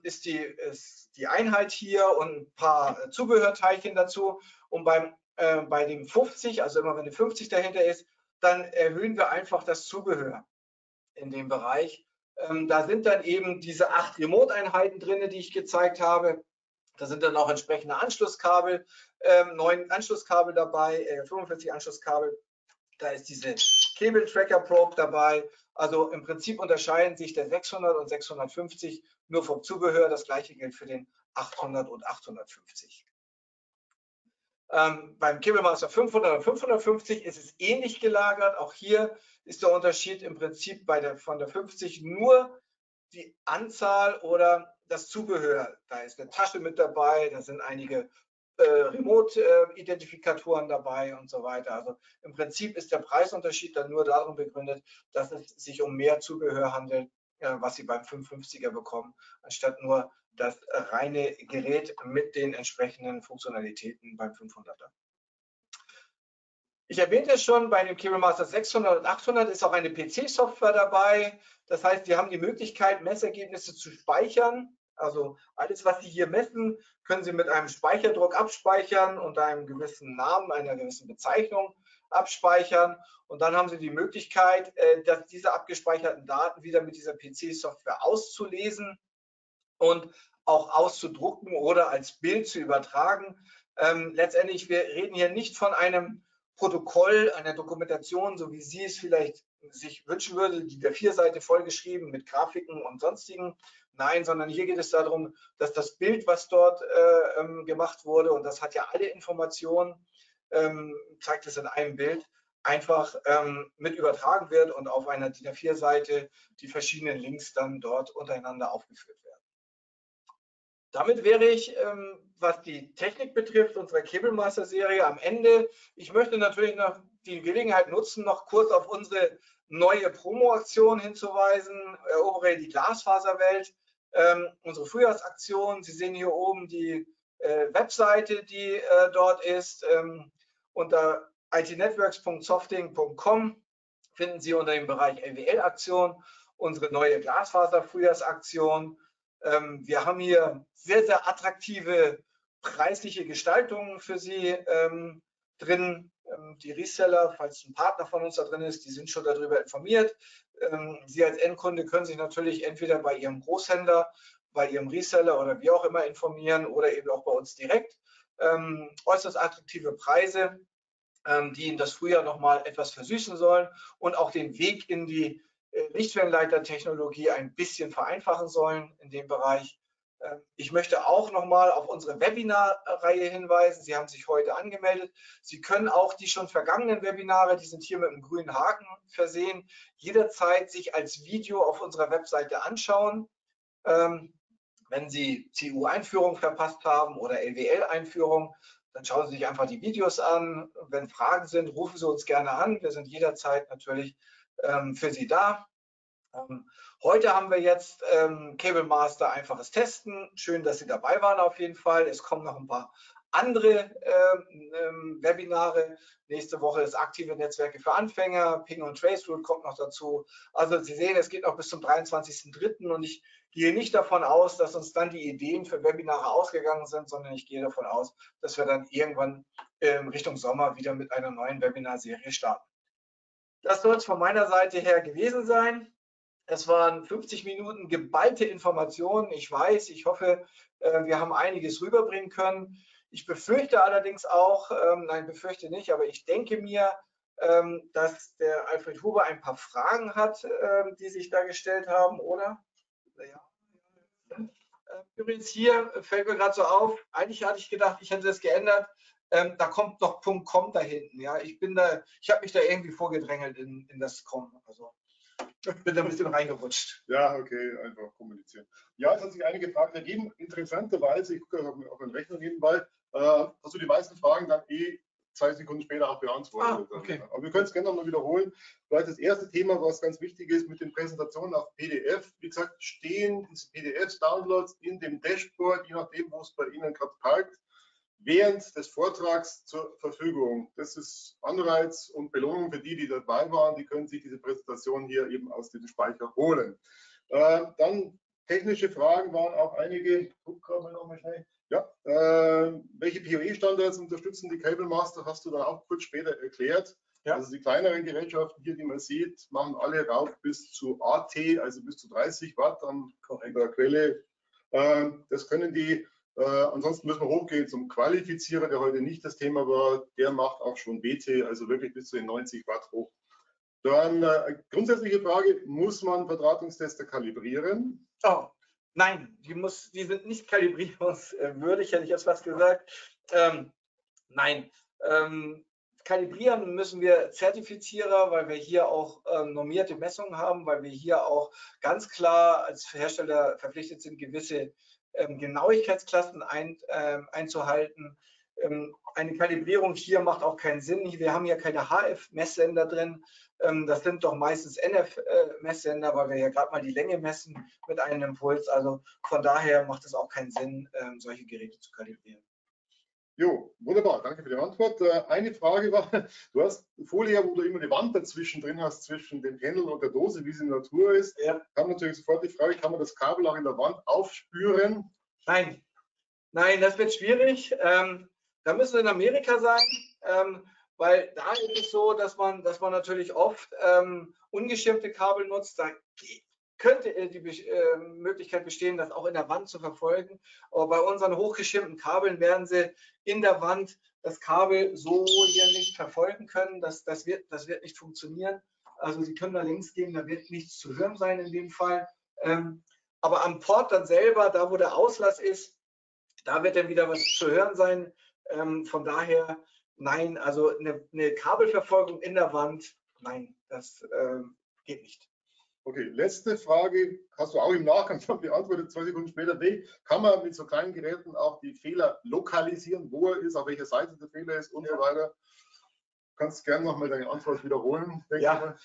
ist die Einheit hier und ein paar Zubehörteilchen dazu. Und bei dem 50, also immer wenn eine 50 dahinter ist, dann erhöhen wir einfach das Zubehör in dem Bereich. Da sind dann eben diese 8 Remote-Einheiten drin, die ich gezeigt habe. Da sind dann auch entsprechende Anschlusskabel, 9 Anschlusskabel dabei, 45 Anschlusskabel. Da ist diese Cable Tracker Probe dabei. Also im Prinzip unterscheiden sich der 600 und 650 nur vom Zubehör. Das gleiche gilt für den 800 und 850. Beim CableMaster 500 und 550 ist es ähnlich gelagert. Auch hier ist der Unterschied im Prinzip von der 50 nur die Anzahl oder das Zubehör. Da ist eine Tasche mit dabei, da sind einige Remote-Identifikatoren dabei und so weiter. Also im Prinzip ist der Preisunterschied dann nur darin begründet, dass es sich um mehr Zubehör handelt, was Sie beim 550er bekommen, anstatt nur das reine Gerät mit den entsprechenden Funktionalitäten beim 500er. Ich erwähnte es schon, bei dem CableMaster 600 und 800 ist auch eine PC-Software dabei. Das heißt, Sie haben die Möglichkeit, Messergebnisse zu speichern. Also alles, was Sie hier messen, können Sie mit einem Speicherdruck abspeichern und einem gewissen Namen, einer gewissen Bezeichnung abspeichern. Und dann haben Sie die Möglichkeit, dass diese abgespeicherten Daten wieder mit dieser PC-Software auszulesen und auch auszudrucken oder als Bild zu übertragen. Letztendlich, wir reden hier nicht von einem Protokoll, einer Dokumentation, so wie Sie es vielleicht sich wünschen würde, die D4-Seite vollgeschrieben mit Grafiken und sonstigen. Nein, sondern hier geht es darum, dass das Bild, was dort gemacht wurde, und das hat ja alle Informationen, zeigt es in einem Bild, einfach mit übertragen wird und auf einer D4-Seite die verschiedenen Links dann dort untereinander aufgeführt werden. Damit wäre ich, was die Technik betrifft, unserer CableMaster-Serie am Ende. Ich möchte natürlich noch die Gelegenheit nutzen, noch kurz auf unsere neue Promo-Aktion hinzuweisen, erobere die Glasfaserwelt, unsere Frühjahrsaktion. Sie sehen hier oben die Webseite, die dort ist, unter itnetworks.softing.com finden Sie unter dem Bereich LWL-Aktion unsere neue Glasfaser-Frühjahrsaktion. Wir haben hier sehr, sehr attraktive preisliche gestaltungen für Sie drin. Die Reseller, falls ein Partner von uns da drin ist, die sind schon darüber informiert. Sie als Endkunde können sich natürlich entweder bei Ihrem Großhändler, bei Ihrem Reseller oder wie auch immer informieren oder eben auch bei uns direkt. Äußerst attraktive Preise, die Ihnen das Frühjahr nochmal etwas versüßen sollen und auch den Weg in die Lichtwellenleitertechnologie ein bisschen vereinfachen sollen in dem Bereich. Ich möchte auch nochmal auf unsere Webinar-Reihe hinweisen. Sie haben sich heute angemeldet. Sie können auch die schon vergangenen Webinare, die sind hier mit einem grünen Haken versehen, jederzeit sich als Video auf unserer Webseite anschauen. Wenn Sie CU-Einführung verpasst haben oder LWL-Einführung, dann schauen Sie sich einfach die Videos an. Wenn Fragen sind, rufen Sie uns gerne an. Wir sind jederzeit natürlich für Sie da. Heute haben wir jetzt CableMaster einfaches Testen. Schön, dass Sie dabei waren auf jeden Fall. Es kommen noch ein paar andere Webinare. Nächste Woche ist aktive Netzwerke für Anfänger. Ping und Traceroute kommt noch dazu. Also Sie sehen, es geht noch bis zum 23.03. und ich gehe nicht davon aus, dass uns dann die Ideen für Webinare ausgegangen sind, sondern ich gehe davon aus, dass wir dann irgendwann Richtung Sommer wieder mit einer neuen Webinarserie starten. Das soll es von meiner Seite her gewesen sein. Es waren 50 Minuten geballte Informationen. Ich weiß, ich hoffe, wir haben einiges rüberbringen können. Ich befürchte allerdings auch, nein, befürchte nicht, aber ich denke mir, dass der Alfred Huber ein paar Fragen hat, die sich da gestellt haben, oder? Ja. Übrigens hier fällt mir gerade so auf, eigentlich hatte ich gedacht, ich hätte das geändert. Da kommt noch Punkt .com da hinten. Ja, ich habe mich da irgendwie vorgedrängelt in das .com. Also ich bin da ein bisschen reingerutscht. Ja, okay, einfach kommunizieren. Ja, es hat sich einige Fragen ergeben. Interessanterweise, ich gucke auf den Rechner nebenbei, hast du die meisten Fragen dann 2 Sekunden später auch beantwortet. Ah, okay. Aber wir können es gerne nochmal wiederholen. Vielleicht das erste Thema, was ganz wichtig ist, mit den Präsentationen auf PDF. Wie gesagt, stehen diese PDF-Downloads in dem Dashboard, je nachdem, wo es bei Ihnen gerade parkt, während des Vortrags zur Verfügung. Das ist Anreiz und Belohnung für die, die dabei waren. Die können sich diese Präsentation hier eben aus dem Speicher holen. Dann technische Fragen waren auch einige. Ich gucke mal nochmal schnell. Ja, welche PoE-Standards unterstützen die CableMaster? Hast du dann auch kurz später erklärt. Ja. Also die kleineren Gerätschaften hier, die man sieht, machen alle rauf bis zu AT, also bis zu 30 Watt an der Quelle. Das können die. Ansonsten müssen wir hochgehen zum Qualifizierer, der heute nicht das Thema war. Der macht auch schon BT, also wirklich bis zu den 90 Watt hoch. Dann grundsätzliche Frage, muss man Verdrahtungstester kalibrieren? Oh. Nein, die sind nicht kalibrierungswürdig, hätte ich jetzt was gesagt. Nein, kalibrieren müssen wir Zertifizierer, weil wir hier auch normierte Messungen haben, weil wir hier auch ganz klar als Hersteller verpflichtet sind, gewisse Genauigkeitsklassen einzuhalten. Eine Kalibrierung hier macht auch keinen Sinn. Wir haben ja keine HF-Messsender drin. Das sind doch meistens NF-Messsender, weil wir ja gerade mal die Länge messen mit einem Impuls. Also von daher macht es auch keinen Sinn, solche Geräte zu kalibrieren. Jo, wunderbar, danke für die Antwort. Eine Frage war, du hast Folie, wo du immer die Wand dazwischen drin hast, zwischen dem Panel und der Dose, wie sie in der Natur ist. Ja. Kam natürlich sofort die Frage, kann man das Kabel auch in der Wand aufspüren? Nein, nein, das wird schwierig. Da müssen wir in Amerika sein, weil da ist es so, dass man natürlich oft ungeschimpfte Kabel nutzt. Da könnte die Möglichkeit bestehen, das auch in der Wand zu verfolgen. Aber bei unseren hochgeschimpften Kabeln werden sie in der Wand das Kabel so hier nicht verfolgen können. Das wird nicht funktionieren. Also Sie können da links gehen, da wird nichts zu hören sein in dem Fall. Aber am Port dann selber, da wo der Auslass ist, da wird dann wieder was zu hören sein. Von daher, nein, also eine Kabelverfolgung in der Wand, nein, das geht nicht. Okay, letzte Frage, hast du auch im Nachgang schon beantwortet, 2 Sekunden später. Nee, kann man mit so kleinen Geräten auch die Fehler lokalisieren, wo er ist, auf welcher Seite der Fehler ist und so weiter? Du kannst gerne nochmal deine Antwort wiederholen. Ja,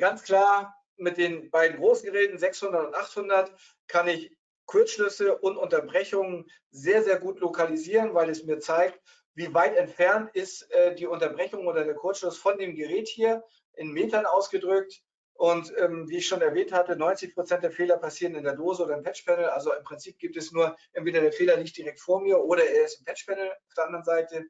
ganz klar, mit den beiden großen Geräten 600 und 800 kann ich Kurzschlüsse und Unterbrechungen sehr, sehr gut lokalisieren, weil es mir zeigt, wie weit entfernt ist die Unterbrechung oder der Kurzschluss von dem Gerät hier, in Metern ausgedrückt. Und wie ich schon erwähnt hatte, 90% der Fehler passieren in der Dose oder im Patchpanel. Also im Prinzip gibt es nur, entweder der Fehler liegt direkt vor mir oder er ist im Patchpanel auf der anderen Seite.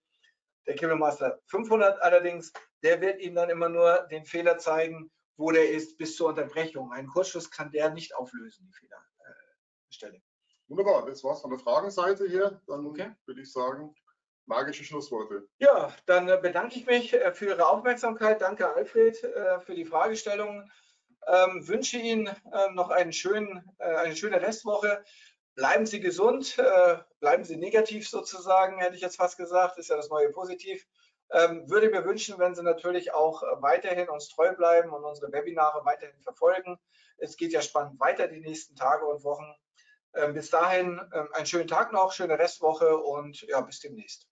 Der CableMaster 500 allerdings, der wird Ihnen dann immer nur den Fehler zeigen, wo der ist, bis zur Unterbrechung. Ein Kurzschluss kann der nicht auflösen, die Fehlerstelle. Wunderbar, das war's von der Fragenseite her. Dann würde ich sagen, magische Schlussworte. Ja, dann bedanke ich mich für Ihre Aufmerksamkeit. Danke, Alfred, für die Fragestellungen. Wünsche Ihnen noch eine schöne Restwoche. Bleiben Sie gesund, bleiben Sie negativ sozusagen, hätte ich jetzt fast gesagt. Ist ja das neue Positiv. Würde mir wünschen, wenn Sie natürlich auch weiterhin uns treu bleiben und unsere Webinare weiterhin verfolgen. Es geht ja spannend weiter die nächsten Tage und Wochen. Bis dahin einen schönen Tag noch, schöne Restwoche und ja, bis demnächst.